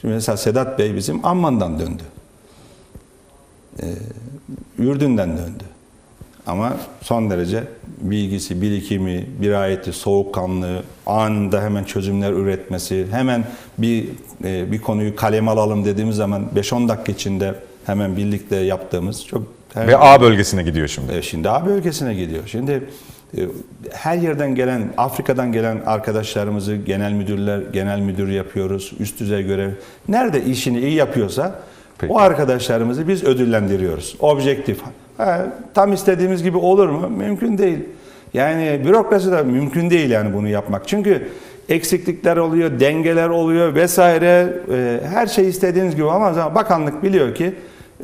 Şimdi mesela Sedat Bey bizim Amman'dan döndü. Ürdün'den döndü. Ama son derece bilgisi, birikimi, dirayeti, soğukkanlığı, anında hemen çözümler üretmesi, hemen bir konuyu kaleme alalım dediğimiz zaman 5-10 dakika içinde hemen birlikte yaptığımız çok... Ve A bölgesine gidiyor şimdi. Şimdi A bölgesine gidiyor. Şimdi her yerden gelen, Afrika'dan gelen arkadaşlarımızı genel müdür yapıyoruz. Üst düzey görev. Nerede işini iyi yapıyorsa peki, o arkadaşlarımızı biz ödüllendiriyoruz. Objektif. Tam istediğimiz gibi olur mu? Mümkün değil. Yani bürokrasi de mümkün değil yani bunu yapmak. Çünkü eksiklikler oluyor, dengeler oluyor vesaire. Her şey istediğiniz gibi ama bakanlık biliyor ki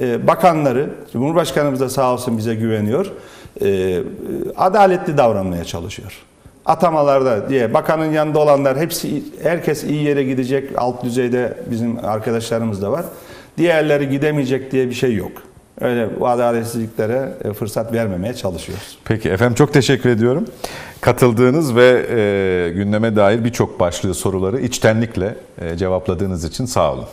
bakanları, Cumhurbaşkanımız da sağ olsun bize güveniyor, adaletli davranmaya çalışıyor. Atamalarda diye bakanın yanında olanlar hepsi, herkes iyi yere gidecek, alt düzeyde bizim arkadaşlarımız da var. Diğerleri gidemeyecek diye bir şey yok. Öyle bu adaletsizliklere fırsat vermemeye çalışıyoruz. Peki efendim, çok teşekkür ediyorum. Katıldığınız ve gündeme dair birçok başlığı, soruları içtenlikle cevapladığınız için sağ olun.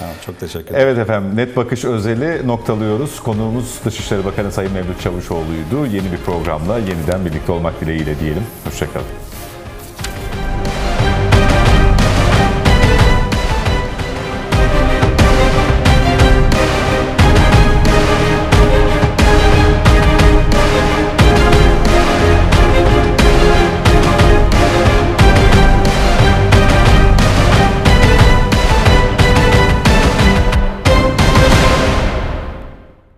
Tamam, çok teşekkür ederim. Evet efendim, Net Bakış Özel'i noktalıyoruz. Konuğumuz Dışişleri Bakanı Sayın Mevlüt Çavuşoğlu'ydu. Yeni bir programla yeniden birlikte olmak dileğiyle diyelim. Hoşçakalın.